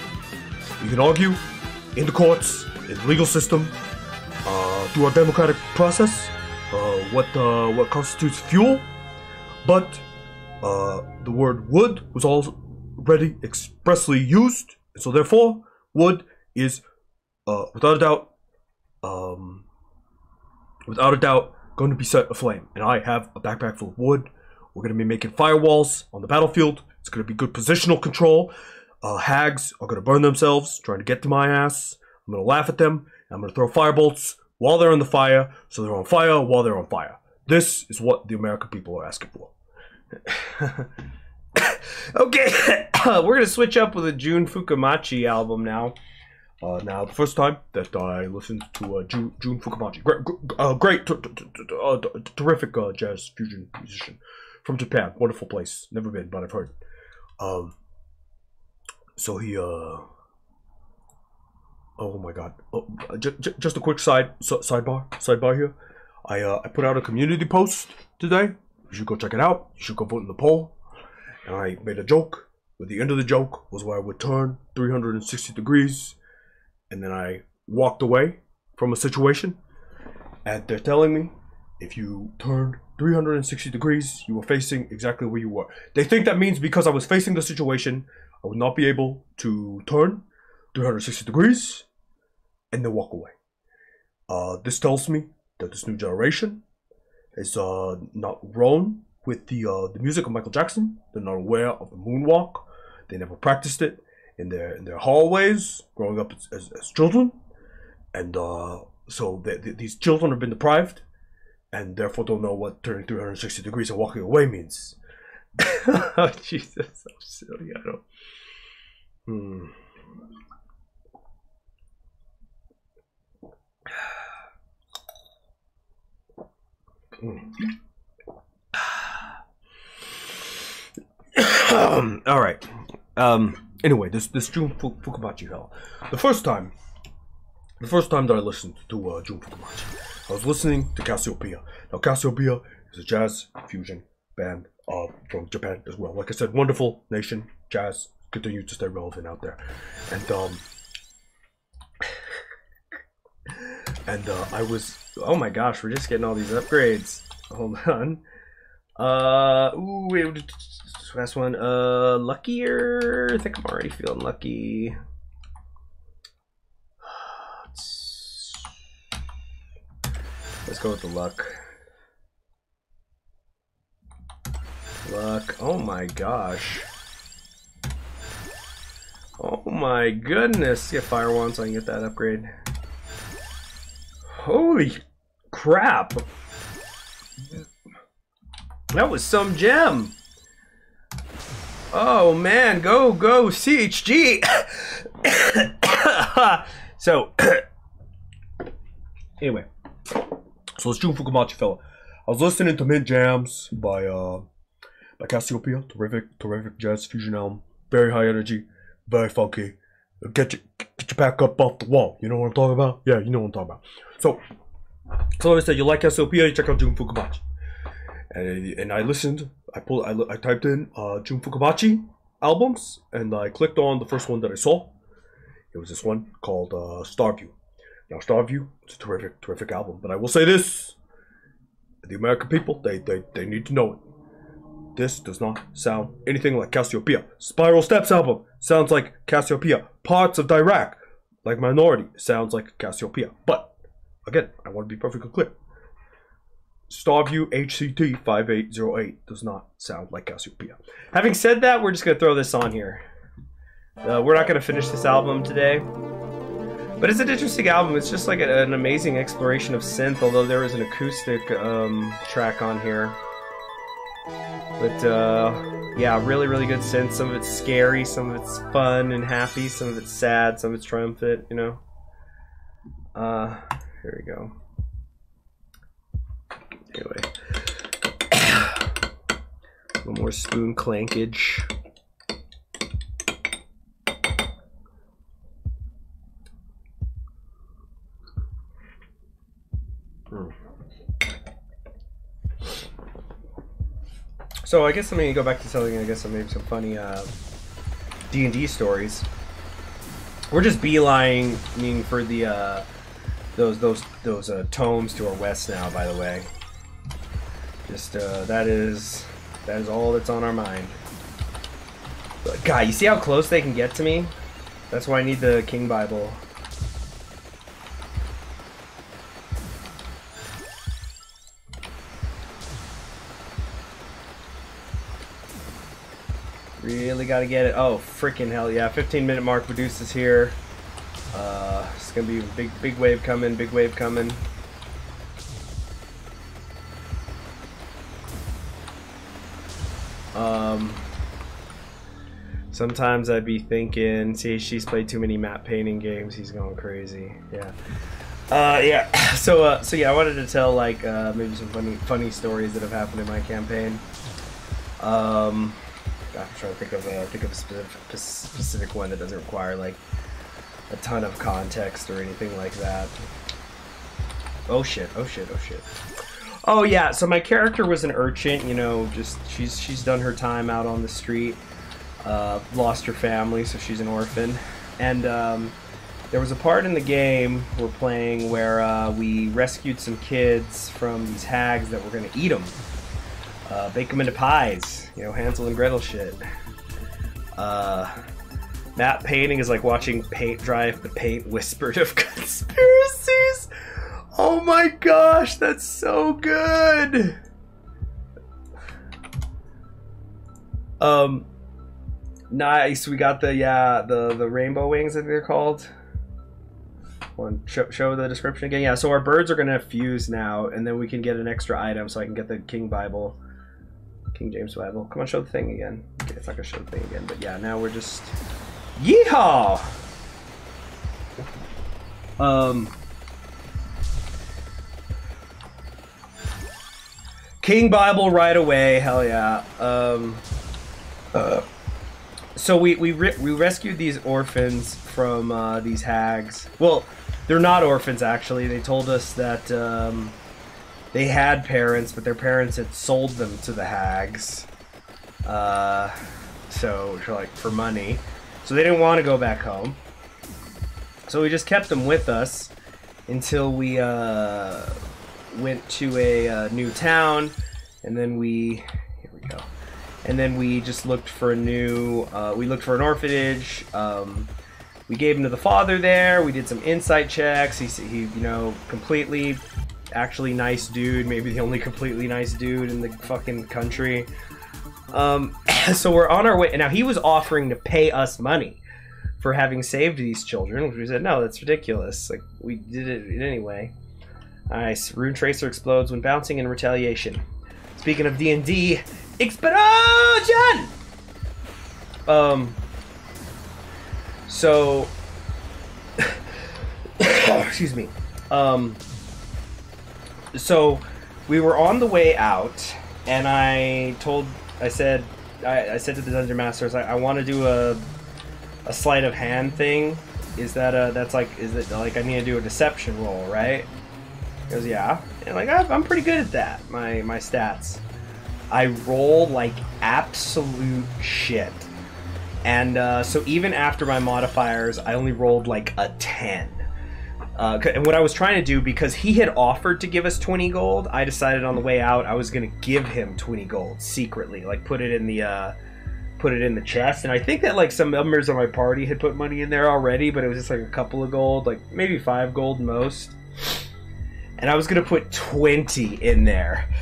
you can argue in the courts, in the legal system, uh, through our democratic process, uh, what uh, what constitutes fuel. But uh, the word wood was already expressly used. So therefore, wood is, uh, without a doubt, um, without a doubt, going to be set aflame, and I have a backpack full of wood. We're going to be making firewalls on the battlefield. It's going to be good positional control. Uh, hags are going to burn themselves trying to get to my ass. I'm going to laugh at them. And I'm going to throw firebolts while they're on the fire, so they're on fire while they're on fire. This is what the American people are asking for. Okay, we're going to switch up with a Jun Fukamachi album now. Uh, now, the first time that I listened to uh, Jun, Jun Fukamachi, great, uh, great t t t t uh, terrific uh, jazz fusion musician from Japan, wonderful place, never been, but I've heard. Um, so he, uh, oh my God, oh, j j just a quick side so sidebar, sidebar here. I uh, I put out a community post today. You should go check it out. You should go vote in the poll. And I made a joke. But the end of the joke was where I would turn three hundred sixty degrees. And then I walked away from a situation, and they're telling me if you turned three hundred sixty degrees, you were facing exactly where you were. They think that means because I was facing the situation, I would not be able to turn three hundred sixty degrees and then walk away. Uh, this tells me that this new generation is uh, not grown with the, uh, the music of Michael Jackson. They're not aware of the moonwalk. They never practiced it. In their in their hallways, growing up as, as, as children, and uh, so they, they, these children have been deprived, and therefore don't know what turning three hundred sixty degrees and walking away means. Oh, Jesus, I'm silly. I don't. Hmm. Mm. All right. Um. Anyway, this this Jun Fukamachi hell. The first time, the first time that I listened to uh, Jun Fukamachi, I was listening to Cassiopeia. Now, Cassiopeia is a jazz fusion band uh, from Japan as well. Like I said, wonderful nation, jazz continues to stay relevant out there. And um, and uh, I was, oh my gosh, we're just getting all these upgrades. Hold on. Uh, ooh, wait, last one. Uh, luckier. I think I'm already feeling lucky. Let's go with the luck. Luck. Oh my gosh. Oh my goodness. Get fire one so I can get that upgrade. Holy crap. That was some gem. Oh man, go, go, C H G! So, anyway. So it's Jun Fukamachi fella. I was listening to Mint Jams by, uh, by Cassiopeia. Terrific, terrific jazz fusion album. Very high energy, very funky. Get your, get your back up off the wall. You know what I'm talking about? Yeah, you know what I'm talking about. So, so like I said, you like Cassiopeia, you check out Jun Fukamachi. And, and I listened, I pulled, I, I typed in uh, Jun Fukamachi albums, and I clicked on the first one that I saw. It was this one called uh, Starview. Now, Starview, it's a terrific, terrific album, but I will say this. The American people, they, they, they need to know it. This does not sound anything like Cassiopeia. Spiral Steps album sounds like Cassiopeia. Parts of Dirac, like Minority, sounds like Cassiopeia. But, again, I want to be perfectly clear. Starview H C T five eight zero eight does not sound like Cassiopeia. Having said that, we're just going to throw this on here. Uh, we're not going to finish this album today. But it's an interesting album. It's just like a, an amazing exploration of synth, although there is an acoustic um, track on here. But, uh, yeah, really, really good synth. Some of it's scary, some of it's fun and happy, some of it's sad, some of it's triumphant, you know. Uh, here we go. Anyway. A little more spoon clankage. Mm. So I guess I'm going to go back to telling, I guess, maybe some funny uh, D and D stories. We're just beelining for the uh, those those those uh, tomes to our west now. By the way, just uh, that is that is all that's on our mind. But God, you see how close they can get to me? That's why I need the King Bible. Really gotta get it. Oh, freaking hell yeah. fifteen minute mark. Medusa's here. Uh, it's gonna be a big, big wave coming. Big wave coming. Um, sometimes I'd be thinking, see, she's played too many map painting games. He's going crazy. Yeah. Uh, yeah. So, uh, so yeah, I wanted to tell, like, uh, maybe some funny, funny stories that have happened in my campaign. Um... I'm trying to think of a, think of a specific, specific one that doesn't require like a ton of context or anything like that. Oh shit! Oh shit! Oh shit! Oh yeah. So my character was an urchin. You know, just she's she's done her time out on the street, uh, lost her family, so she's an orphan. And um, there was a part in the game we're playing where uh, we rescued some kids from these hags that were gonna eat them. Uh, bake them into pies, you know, Hansel and Gretel shit. Uh, map painting is like watching paint dry if the paint whispered of conspiracies. Oh my gosh, that's so good. Um, nice. We got the yeah, the the rainbow wings, I think they're called. One, show, show the description again. Yeah, so our birds are gonna fuse now, and then we can get an extra item, so I can get the King Bible. King James Bible. Come on, show the thing again. Okay, it's not gonna show the thing again, but yeah, now we're just... Yeehaw! Um... King Bible right away, hell yeah. Um... Uh, so we, we, re we rescued these orphans from uh, these hags. Well, they're not orphans, actually. They told us that... Um, They had parents, but their parents had sold them to the hags, uh, so like for money. So they didn't want to go back home. So we just kept them with us until we uh, went to a uh, new town, and then we here we go, and then we just looked for a new. Uh, we looked for an orphanage. Um, we gave them to the father there. We did some insight checks. He, he you know, completely. Actually nice dude, maybe the only completely nice dude in the fucking country. Um, so we're on our way, and now he was offering to pay us money for having saved these children, which we said, no, that's ridiculous. Like, we did it anyway. Alright, Rune Tracer explodes when bouncing in retaliation. Speaking of D and D, explosion! Um, so, oh, excuse me, um, so we were on the way out, and I told, I said, I, I said to the dungeon masters, I, I want to do a, a sleight of hand thing. Is that a, that's like, is it like I need to do a deception roll, right? He goes, yeah. And like, I'm pretty good at that. My, my stats. I roll like absolute shit. And uh, so even after my modifiers, I only rolled like a ten. Uh, and what I was trying to do, because he had offered to give us twenty gold, I decided on the way out I was going to give him twenty gold secretly, like put it in the uh, put it in the chest. And I think that like some members of my party had put money in there already, but it was just like a couple of gold, like maybe five gold most. And I was going to put twenty in there,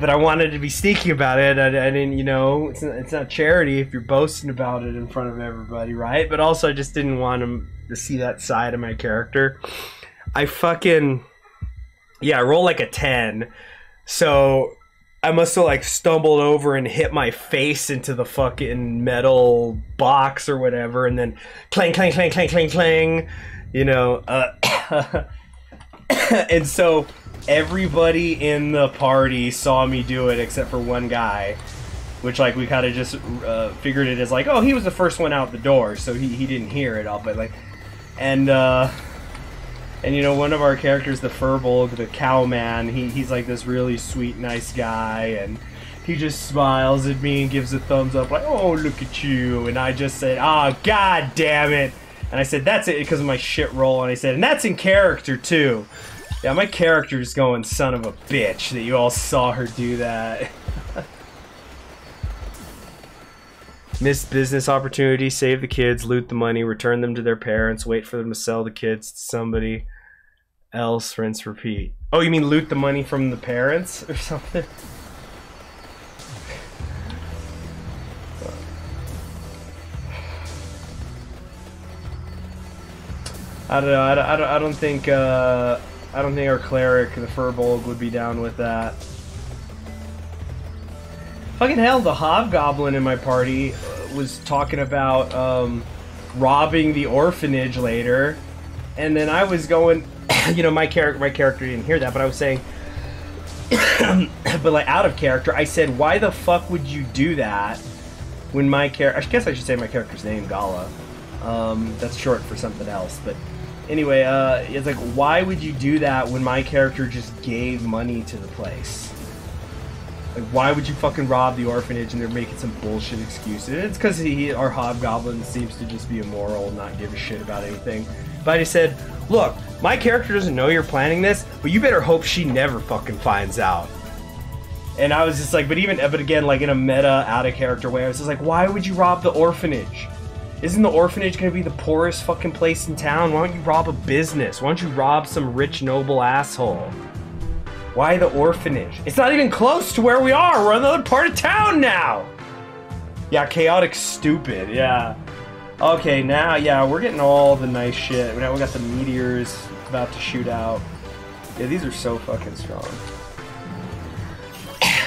but I wanted to be sneaky about it. I, I didn't, you know, it's not, it's not charity if you're boasting about it in front of everybody, right? But also I just didn't want him to see that side of my character. I fucking, yeah, I roll like a ten. So I must have like stumbled over and hit my face into the fucking metal box or whatever, and then clang, clang, clang, clang, clang, clang, you know. Uh, and so everybody in the party saw me do it except for one guy, which like we kind of just uh, figured it as like, oh, he was the first one out the door, so he, he didn't hear it all, but like, and uh, and you know, one of our characters, the Furbolg, the cowman, he, he's like this really sweet, nice guy, and he just smiles at me and gives a thumbs up like, oh, look at you, and I just said, ah, oh, god damn it, and I said, that's it, because of my shit roll, and I said, and that's in character too. Yeah, my character's going son of a bitch that you all saw her do that. Missed business opportunity, save the kids, loot the money, return them to their parents, wait for them to sell the kids to somebody else, rinse, repeat. Oh, you mean loot the money from the parents or something? I don't know, I don't, I don't, I don't think, uh, I don't think our cleric, the Furbolg, would be down with that. Fucking hell, the hobgoblin in my party was talking about um, robbing the orphanage later, and then I was going, you know, my character, my character didn't hear that, but I was saying, but like out of character, I said, why the fuck would you do that? When my character, I guess I should say my character's name, Gala. Um, that's short for something else, but anyway, uh, it's like, why would you do that when my character just gave money to the place? Like, why would you fucking rob the orphanage? And they're making some bullshit excuses. It's because he, our hobgoblin, seems to just be immoral and not give a shit about anything. But I just said, look, my character doesn't know you're planning this, but you better hope she never fucking finds out. And I was just like, but even, but again, like in a meta, out of character way, I was just like, why would you rob the orphanage? Isn't the orphanage going to be the poorest fucking place in town? Why don't you rob a business? Why don't you rob some rich, noble asshole? Why the orphanage? It's not even close to where we are. We're in another part of town now. Yeah, chaotic stupid. Yeah. Okay, now, yeah, we're getting all the nice shit. Now we got the meteors about to shoot out. Yeah, these are so fucking strong.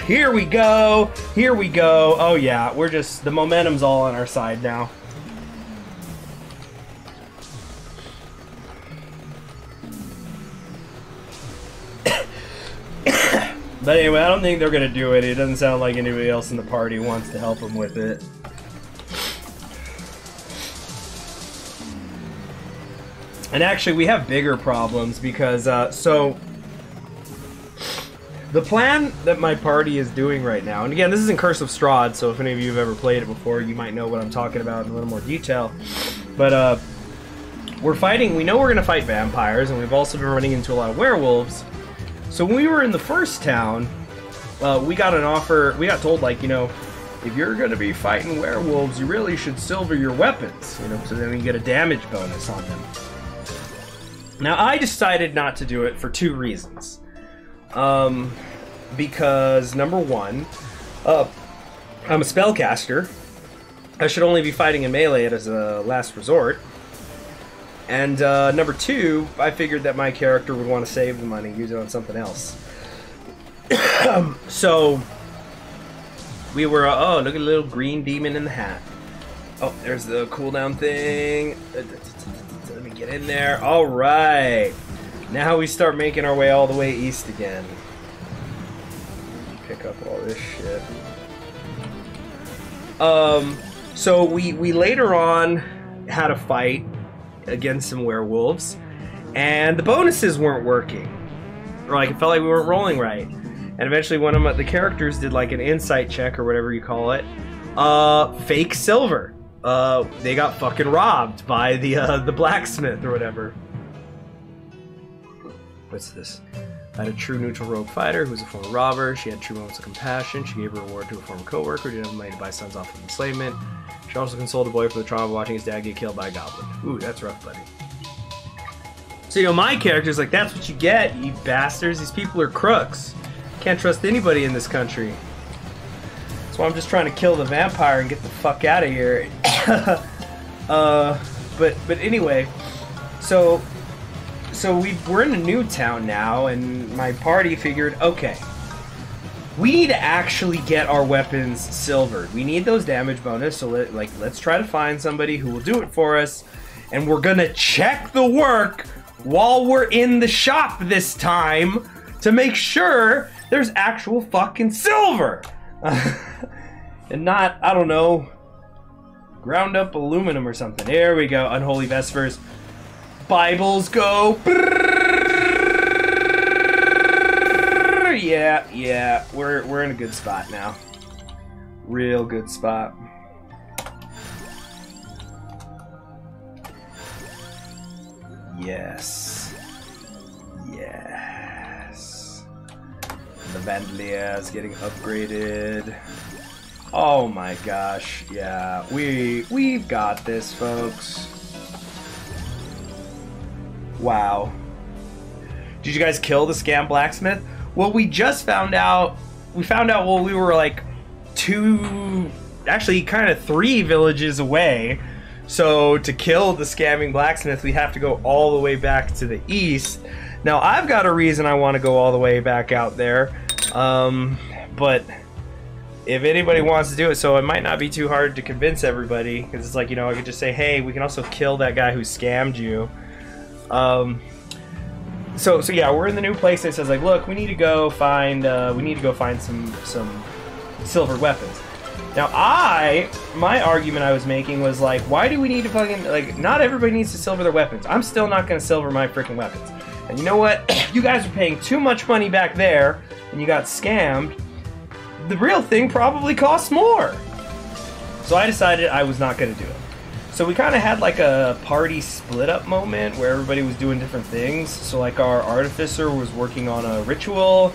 Here we go. Here we go. Oh, yeah, we're just, the momentum's all on our side now. But anyway, I don't think they're gonna do it. It doesn't sound like anybody else in the party wants to help them with it. And actually, we have bigger problems because, uh, so... the plan that my party is doing right now, and again, this is in Curse of Strahd, so if any of you have ever played it before, you might know what I'm talking about in a little more detail. But, uh, we're fighting, we know we're gonna fight vampires, and we've also been running into a lot of werewolves. So when we were in the first town, uh, we got an offer, we got told, like, you know, if you're going to be fighting werewolves, you really should silver your weapons, you know, so then we get a damage bonus on them. Now, I decided not to do it for two reasons. Um, because, number one, uh, I'm a spellcaster. I should only be fighting in melee as a last resort. And uh, number two, I figured that my character would want to save the money and use it on something else. um, so we were, uh, oh, look at the little green demon in the hat. Oh, there's the cooldown thing. Let me get in there. All right. Now we start making our way all the way east again. Pick up all this shit. Um, so we, we later on had a fight against some werewolves, and the bonuses weren't working. Or like, it felt like we weren't rolling right. And eventually one of the characters did like an insight check or whatever you call it. Uh, fake silver. Uh, they got fucking robbed by the, uh, the blacksmith or whatever. What's this? I had a true neutral rogue fighter who was a former robber. She had true moments of compassion. She gave a reward to a former co-worker who didn't have money to buy sons off of enslavement. She also consoled a boy for the trauma of watching his dad get killed by a goblin. Ooh, that's rough, buddy. So, you know, my character's like, that's what you get, you bastards. These people are crooks. Can't trust anybody in this country. That's why I'm just trying to kill the vampire and get the fuck out of here. uh, but but anyway, so so we, we're in a new town now, and my party figured, okay, We need to actually get our weapons silvered. We need those damage bonus, so let, like, let's try to find somebody who will do it for us. And we're gonna check the work while we're in the shop this time to make sure there's actual fucking silver. Uh, and not, I don't know, ground up aluminum or something. Here we go, Unholy Vespers. Bibles go. Yeah, yeah, we're, we're in a good spot now. Real good spot. Yes. Yes. The Vandalier is getting upgraded. Oh my gosh, yeah. We, we've got this, folks. Wow. Did you guys kill the scam blacksmith? Well, we just found out, we found out well, we were like two, actually kind of three villages away. So to kill the scamming blacksmith, we have to go all the way back to the east. Now I've got a reason I want to go all the way back out there. Um, but if anybody wants to do it, so it might not be too hard to convince everybody. Because it's like, you know, I could just say, hey, we can also kill that guy who scammed you. Um... So, so yeah, we're in the new place that says like, look, we need to go find, uh, we need to go find some, some silver weapons. Now I, my argument I was making was like, why do we need to fucking, like, not everybody needs to silver their weapons. I'm still not going to silver my freaking weapons. And you know what? You guys are paying too much money back there and you got scammed. The real thing probably costs more. So I decided I was not going to do it. So we kind of had like a party split up moment where everybody was doing different things. So like our artificer was working on a ritual.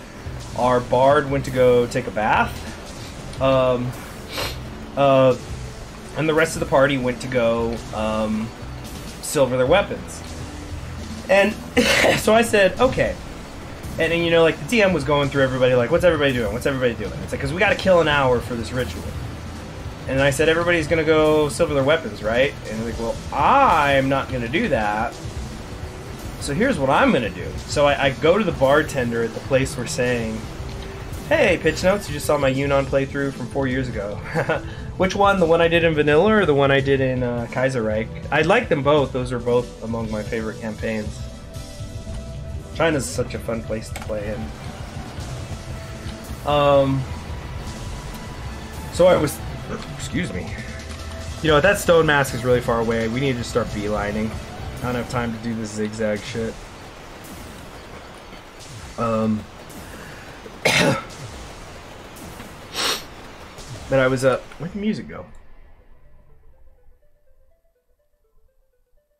Our bard went to go take a bath. Um, uh, and the rest of the party went to go um, silver their weapons. And so I said, okay. And then, you know, like the D M was going through everybody like, what's everybody doing? What's everybody doing? It's like, because we got to kill an hour for this ritual. And I said, everybody's going to go silver their weapons, right? And they're like, well, I'm not going to do that. So here's what I'm going to do. So I, I go to the bartender at the place we're saying, hey, Pitch Notes, you just saw my Yunnan playthrough from four years ago. Which one? The one I did in Vanilla or the one I did in uh, Kaiserreich? I like them both. Those are both among my favorite campaigns. China's such a fun place to play in. Um, so I was... Excuse me. You know, that stone mask is really far away. We need to start beelining. I don't have time to do this zigzag shit. Um. But I was up. Uh, where'd the music go?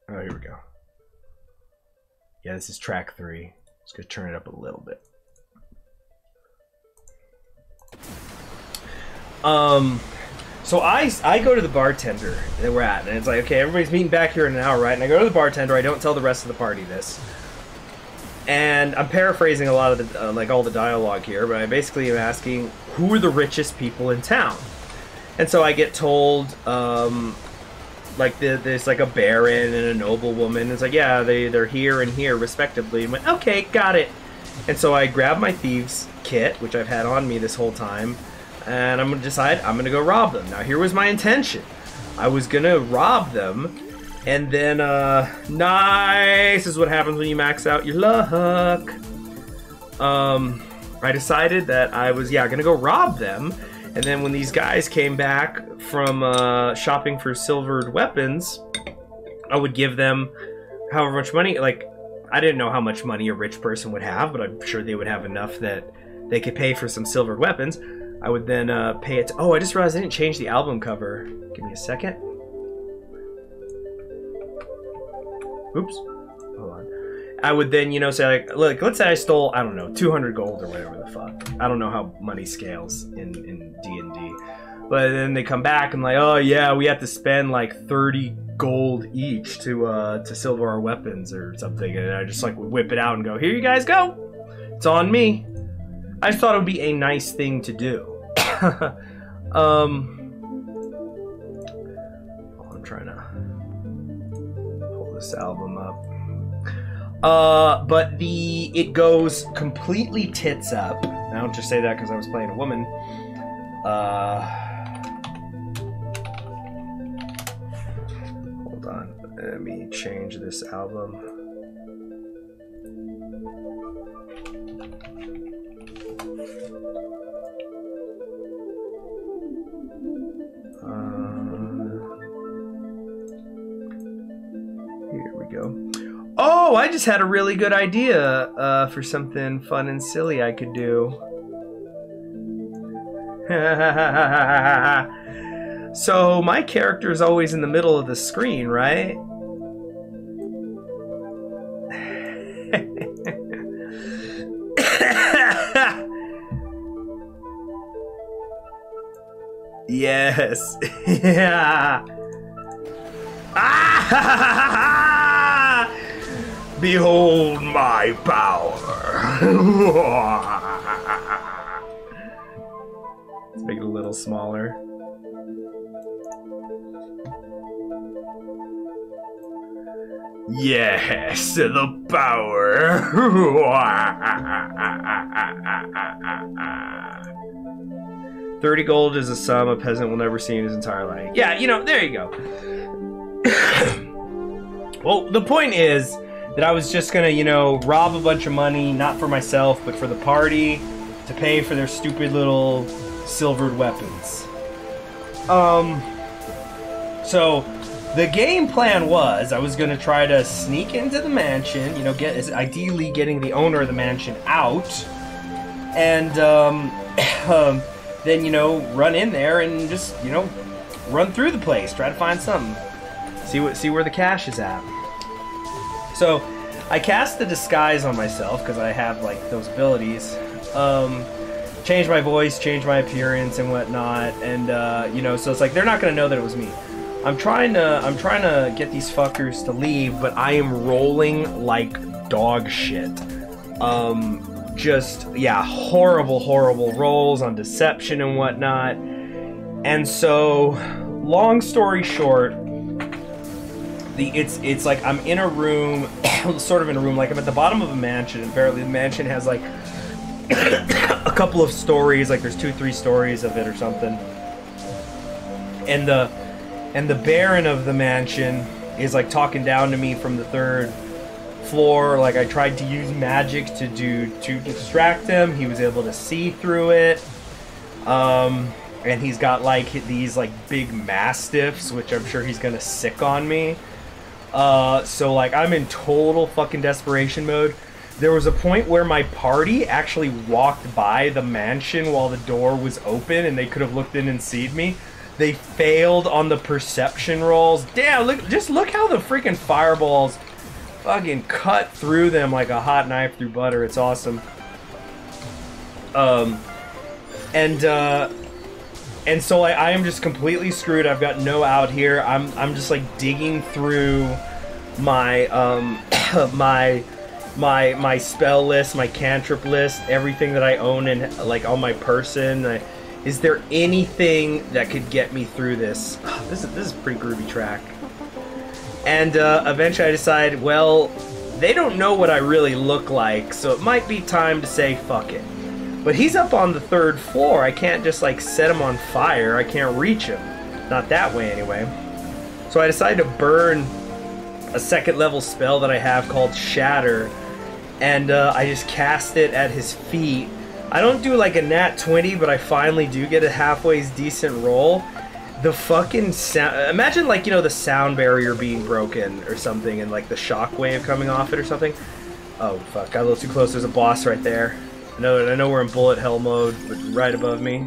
Oh, here we go. Yeah, this is track three. Just gonna turn it up a little bit. Um. So I, I go to the bartender that we're at, and it's like, okay, everybody's meeting back here in an hour, right? And I go to the bartender, I don't tell the rest of the party this. And I'm paraphrasing a lot of the, uh, like, all the dialogue here, but I basically am asking, who are the richest people in town? And so I get told, um, like, the, there's, like, a baron and a noblewoman. It's like, yeah, they, they're here and here, respectively. And I went, okay, got it. And so I grab my thieves' kit, which I've had on me this whole time, and I'm gonna decide I'm gonna go rob them. Now here was my intention. I was gonna rob them, and then uh, nice is what happens when you max out your luck. Um, I decided that I was yeah gonna go rob them, and then when these guys came back from uh, shopping for silvered weapons, I would give them however much money. Like, I didn't know how much money a rich person would have, but I'm sure they would have enough that they could pay for some silvered weapons. I would then uh, pay it to, oh, I just realized I didn't change the album cover. Give me a second. Oops. Hold on. I would then, you know, say, like, look, let's say I stole, I don't know, two hundred gold or whatever the fuck. I don't know how money scales in, in D and D. But then they come back and like, oh, yeah, we have to spend, like, thirty gold each to, uh, to silver our weapons or something. And I just, like, would whip it out and go, here you guys go. It's on me. I just thought it would be a nice thing to do. um, oh, I'm trying to pull this album up. Uh, but the it goes completely tits up. I don't just say that because I was playing a woman. Uh, hold on, let me change this album. Oh, I just had a really good idea uh, for something fun and silly I could do. So my character is always in the middle of the screen, right? Yes. Yeah. Ah! Behold my power! Let's make it a little smaller. Yes, the power! thirty gold is a sum a peasant will never see in his entire life. Yeah, you know, there you go. Well, the point is that I was just gonna, you know, rob a bunch of money, not for myself, but for the party, to pay for their stupid little silvered weapons. Um, so the game plan was I was gonna try to sneak into the mansion, you know, get ideally getting the owner of the mansion out, and um, then, you know, run in there and just, you know, run through the place, try to find something, see what, see where the cash is at. So, I cast the disguise on myself, because I have, like, those abilities. Um, change my voice, change my appearance, and whatnot, and, uh, you know, so it's like, they're not going to know that it was me. I'm trying to, I'm trying to get these fuckers to leave, but I am rolling like dog shit. Um, just, yeah, horrible, horrible rolls on deception and whatnot. And so, long story short, The, it's it's like I'm in a room, sort of in a room, like I'm at the bottom of a mansion. Apparently the mansion has like a couple of stories, like there's two, three stories of it or something. And the and the Baron of the mansion is like talking down to me from the third floor. Like I tried to use magic to do to distract him. He was able to see through it. Um, and he's got like these like big mastiffs, which I'm sure he's gonna sick on me. Uh, so, like, I'm in total fucking desperation mode. There was a point where my party actually walked by the mansion while the door was open, and they could have looked in and seen me. They failed on the perception rolls. Damn, look, just look how the freaking fireballs fucking cut through them like a hot knife through butter. It's awesome. Um, and, uh... And so I, I am just completely screwed. I've got no out here. I'm I'm just like digging through my um my my my spell list, my cantrip list, everything that I own and like on my person. I, is there anything that could get me through this? Oh, this is this is a pretty groovy track. And uh, eventually I decide, well, they don't know what I really look like, so it might be time to say fuck it. But he's up on the third floor. I can't just like set him on fire. I can't reach him. Not that way anyway. So I decided to burn a second level spell that I have called Shatter. And uh, I just cast it at his feet. I don't do like a nat twenty, but I finally do get a halfway decent roll. The fucking sound, imagine like, you know, the sound barrier being broken or something and like the shockwave coming off it or something. Oh fuck, got a little too close. There's a boss right there. I know, I know we're in bullet hell mode, but right above me.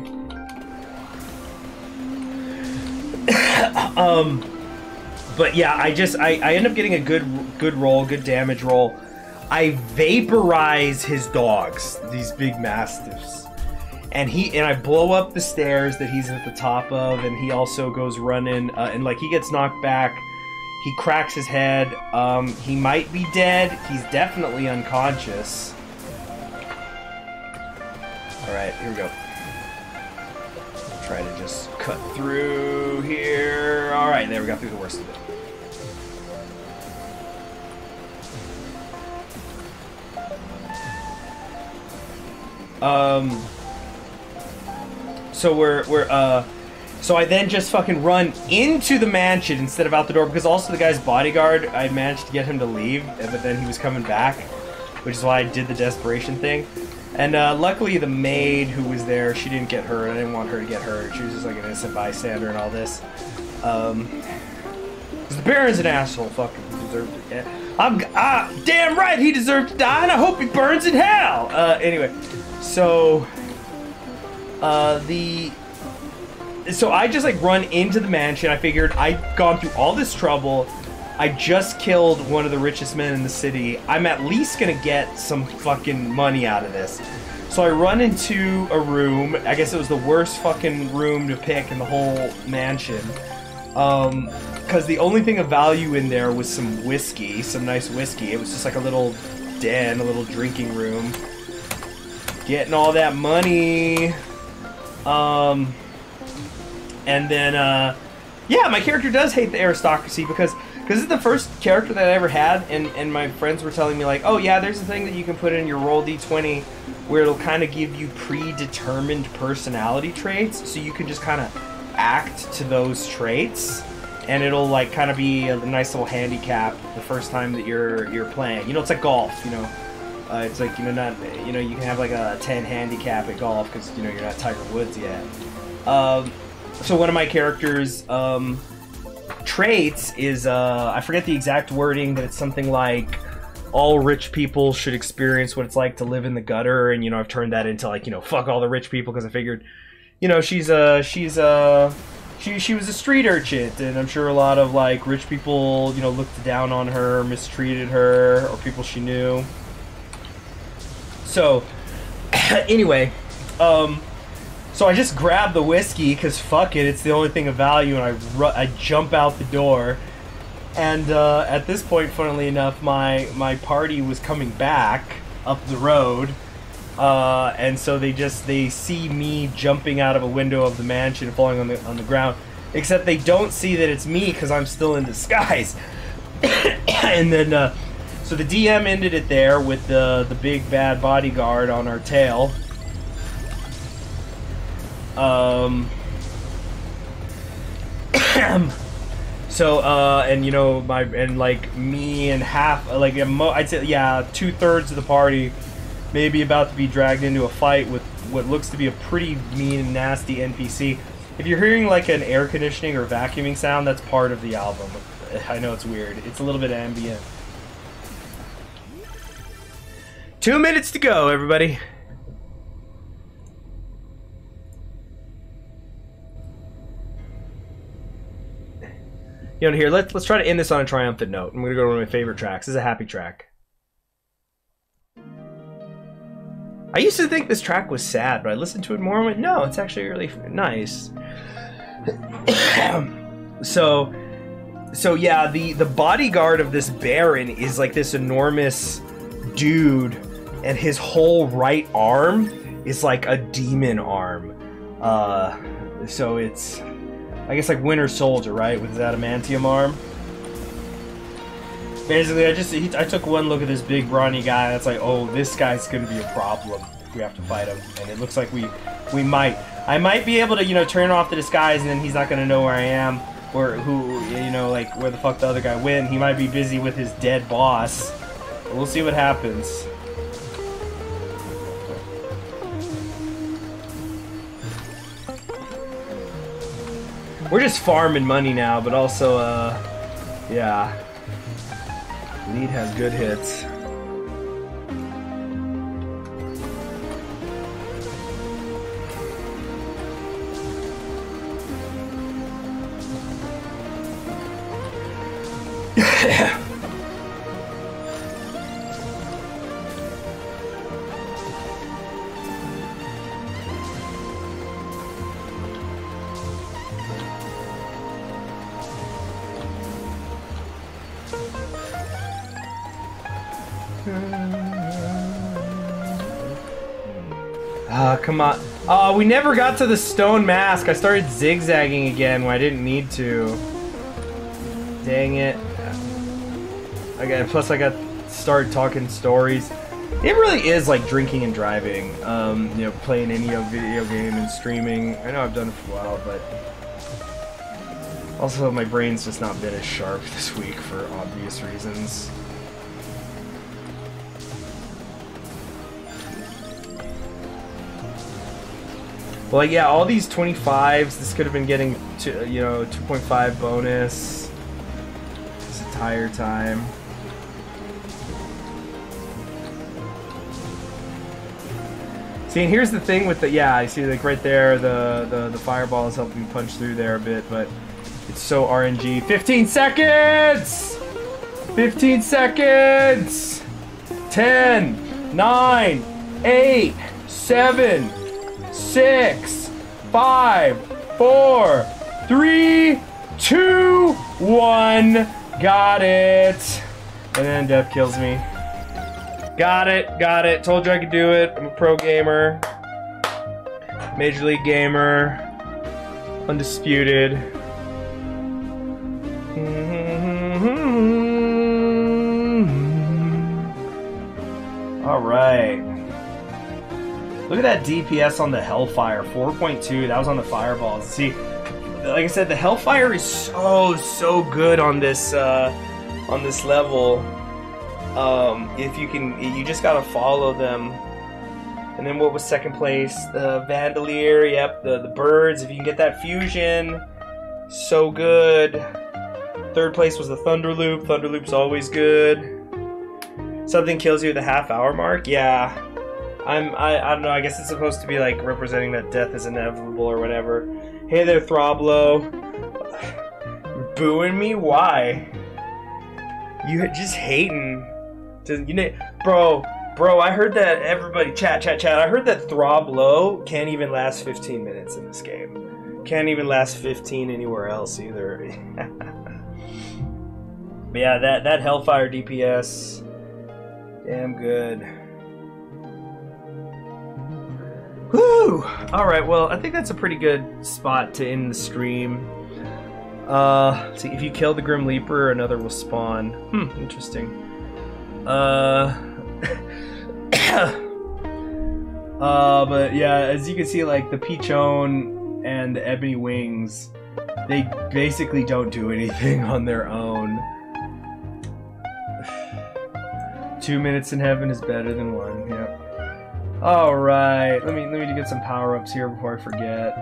um, but yeah, I just I, I end up getting a good good roll, good damage roll. I vaporize his dogs, these big mastiffs, and he and I blow up the stairs that he's at the top of, and he also goes running, uh, and like he gets knocked back. He cracks his head. Um, he might be dead. He's definitely unconscious. Alright, here we go. Try to just cut through here. Alright, there we got through the worst of it. Um, so we're, we're, uh, so I then just fucking run into the mansion instead of out the door, because also the guy's bodyguard, I managed to get him to leave, but then he was coming back, which is why I did the desperation thing. And uh, luckily the maid who was there, she didn't get hurt. I didn't want her to get hurt. She was just like an innocent bystander and all this. Um, the Baron's an asshole. Fucking deserved it. Yeah. I'm uh, damn right he deserved to die, and I hope he burns in hell. Uh, anyway, so uh, the so I just like run into the mansion. I figured I'd gone through all this trouble. I just killed one of the richest men in the city. I'm at least gonna get some fucking money out of this. So I run into a room. I guess it was the worst fucking room to pick in the whole mansion. Um, because the only thing of value in there was some whiskey, some nice whiskey. It was just like a little den, a little drinking room. Getting all that money. Um, and then, uh, yeah, my character does hate the aristocracy because... This is the first character that I ever had, and, and my friends were telling me, like, oh, yeah, there's a thing that you can put in your roll D twenty where it'll kind of give you predetermined personality traits, so you can just kind of act to those traits, and it'll, like, kind of be a nice little handicap the first time that you're you're playing. You know, it's like golf, you know. Uh, it's like, you know, not, you know, you can have, like, a ten handicap at golf because, you know, you're not Tiger Woods yet. Um, so one of my characters... Um, traits is uh I forget the exact wording, but it's something like all rich people should experience what it's like to live in the gutter, and you know I've turned that into like, you know, fuck all the rich people, because I figured, you know, she's uh she's uh she she was a street urchin, and I'm sure a lot of like rich people, you know, looked down on her, mistreated her, or people she knew. So anyway, um so I just grab the whiskey, because fuck it, it's the only thing of value, and I, ru I jump out the door. And uh, at this point, funnily enough, my, my party was coming back up the road. Uh, and so they just, they see me jumping out of a window of the mansion, falling on the, on the ground. Except they don't see that it's me, because I'm still in disguise. And then, uh, so the D M ended it there with the, the big bad bodyguard on our tail. Um, so, uh, and you know, my, and like me and half, like, I'd say, yeah, two thirds of the party maybe about to be dragged into a fight with what looks to be a pretty mean and nasty N P C. If you're hearing like an air conditioning or vacuuming sound, that's part of the album. I know it's weird. It's a little bit ambient. Two minutes to go, everybody. You know, here, let's, let's try to end this on a triumphant note. I'm going to go to one of my favorite tracks. This is a happy track. I used to think this track was sad, but I listened to it more and went, no, it's actually really nice. so, so yeah, the, the bodyguard of this Baron is like this enormous dude, and his whole right arm is like a demon arm. Uh, so it's... I guess like Winter Soldier, right? With his adamantium arm. Basically, I just he, I took one look at this big brawny guy. That's like, oh, this guy's gonna be a problem. We have to fight him, and it looks like we we might. I might be able to, you know, turn off the disguise, and then he's not gonna know where I am or who, you know, like where the fuck the other guy went. He might be busy with his dead boss. We'll see what happens. We're just farming money now, but also, uh, yeah. Lead has good hits. Come on. Oh, we never got to the stone mask. I started zigzagging again when I didn't need to. Dang it. I got, plus I got started talking stories. It really is like drinking and driving, um, you know, playing any video game and streaming. I know I've done it for a while, but also my brain's just not been as sharp this week for obvious reasons. Well, yeah, all these twenty-fives, this could have been getting, to, you know, two point five bonus this entire time. See, and here's the thing with the, yeah, I see, like, right there, the, the, the fireball is helping me punch through there a bit, but it's so R N G. fifteen seconds! fifteen seconds! ten, nine, eight, seven... Six, five, four, three, two, one. Got it. And then death kills me. Got it, got it. Told you I could do it. I'm a pro gamer. Major League Gamer. Undisputed. All right. Look at that D P S on the Hellfire, four point two, that was on the Fireballs. See, like I said, the Hellfire is so, so good on this, uh, on this level. Um, if you can, you just gotta follow them. And then what was second place? The Vandalier, yep, the, the Birds, if you can get that fusion, so good. Third place was the Thunderloop, Thunderloop's always good. Something kills you at the half hour mark, yeah. I'm, I, I don't know, I guess it's supposed to be like representing that death is inevitable or whatever. Hey there, Throblo. Booing me? Why? You just hating. You know, bro, bro, I heard that everybody, chat, chat, chat, I heard that Throblo can't even last fifteen minutes in this game. Can't even last fifteen anywhere else either. But yeah, that, that Hellfire D P S, damn good. Woo! Alright, well, I think that's a pretty good spot to end the stream. Uh, see, if you kill the Grim Leaper, another will spawn. Hmm, interesting. Uh, uh, but yeah, as you can see, like, the Pichon and the Ebony Wings, they basically don't do anything on their own. Two minutes in heaven is better than one, yeah. All right, let me let me get some power ups here before I forget.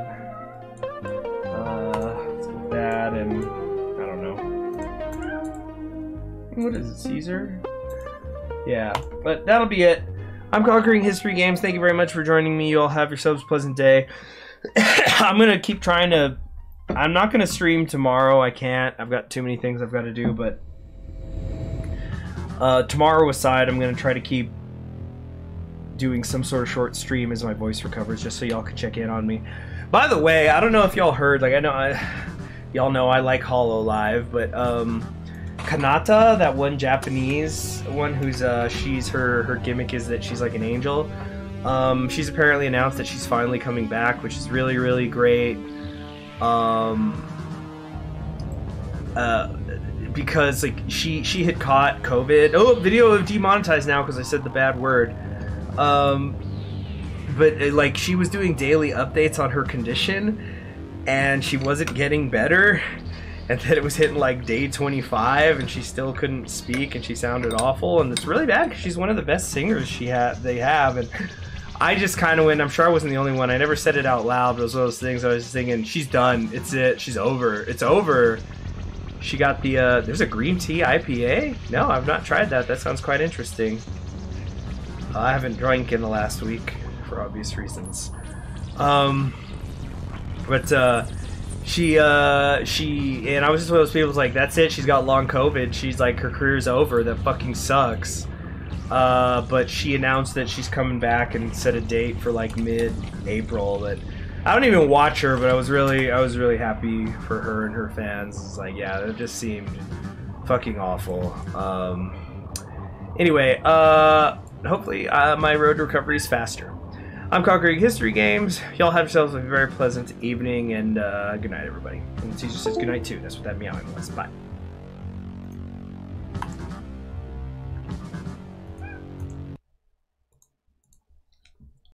Uh, let's get that, and I don't know. What is it, Caesar? Yeah, but that'll be it. I'm Conquering History Games. Thank you very much for joining me. You all have yourselves a pleasant day. I'm gonna keep trying to. I'm not gonna stream tomorrow. I can't. I've got too many things I've got to do. But uh, tomorrow aside, I'm gonna try to keep doing some sort of short stream as my voice recovers, just so y'all can check in on me. By the way, I don't know if y'all heard, like, I know I y'all know I like HoloLive, but um Kanata, that one Japanese one who's uh she's her her gimmick is that she's like an angel. Um she's apparently announced that she's finally coming back, which is really, really great. Um uh because like she she had caught COVID. Oh, video of demonetized now because I said the bad word. Um, but like she was doing daily updates on her condition and she wasn't getting better, and then it was hitting like day twenty-five and she still couldn't speak and she sounded awful, and it's really bad because she's one of the best singers she ha they have. And I just kind of went, I'm sure I wasn't the only one, I never said it out loud, but it was one of those things I was just thinking, she's done, it's it, she's over, it's over. She got the, uh, there's a green tea I P A? No, I've not tried that, that sounds quite interesting. I haven't drank in the last week for obvious reasons, um, but uh, she uh, she and I was just one of those people who's like, that's it, she's got long COVID, she's like, her career's over, that fucking sucks. Uh, but she announced that she's coming back and set a date for like mid-April. That I don't even watch her, but I was really I was really happy for her and her fans. It's like, yeah, it just seemed fucking awful. Um, anyway, uh. Hopefully uh, my road to recovery is faster. I'm Conquering History Games. Y'all have yourselves a very pleasant evening, and uh, good night, everybody. And Caesar says good night too. That's what that meowing was. Bye.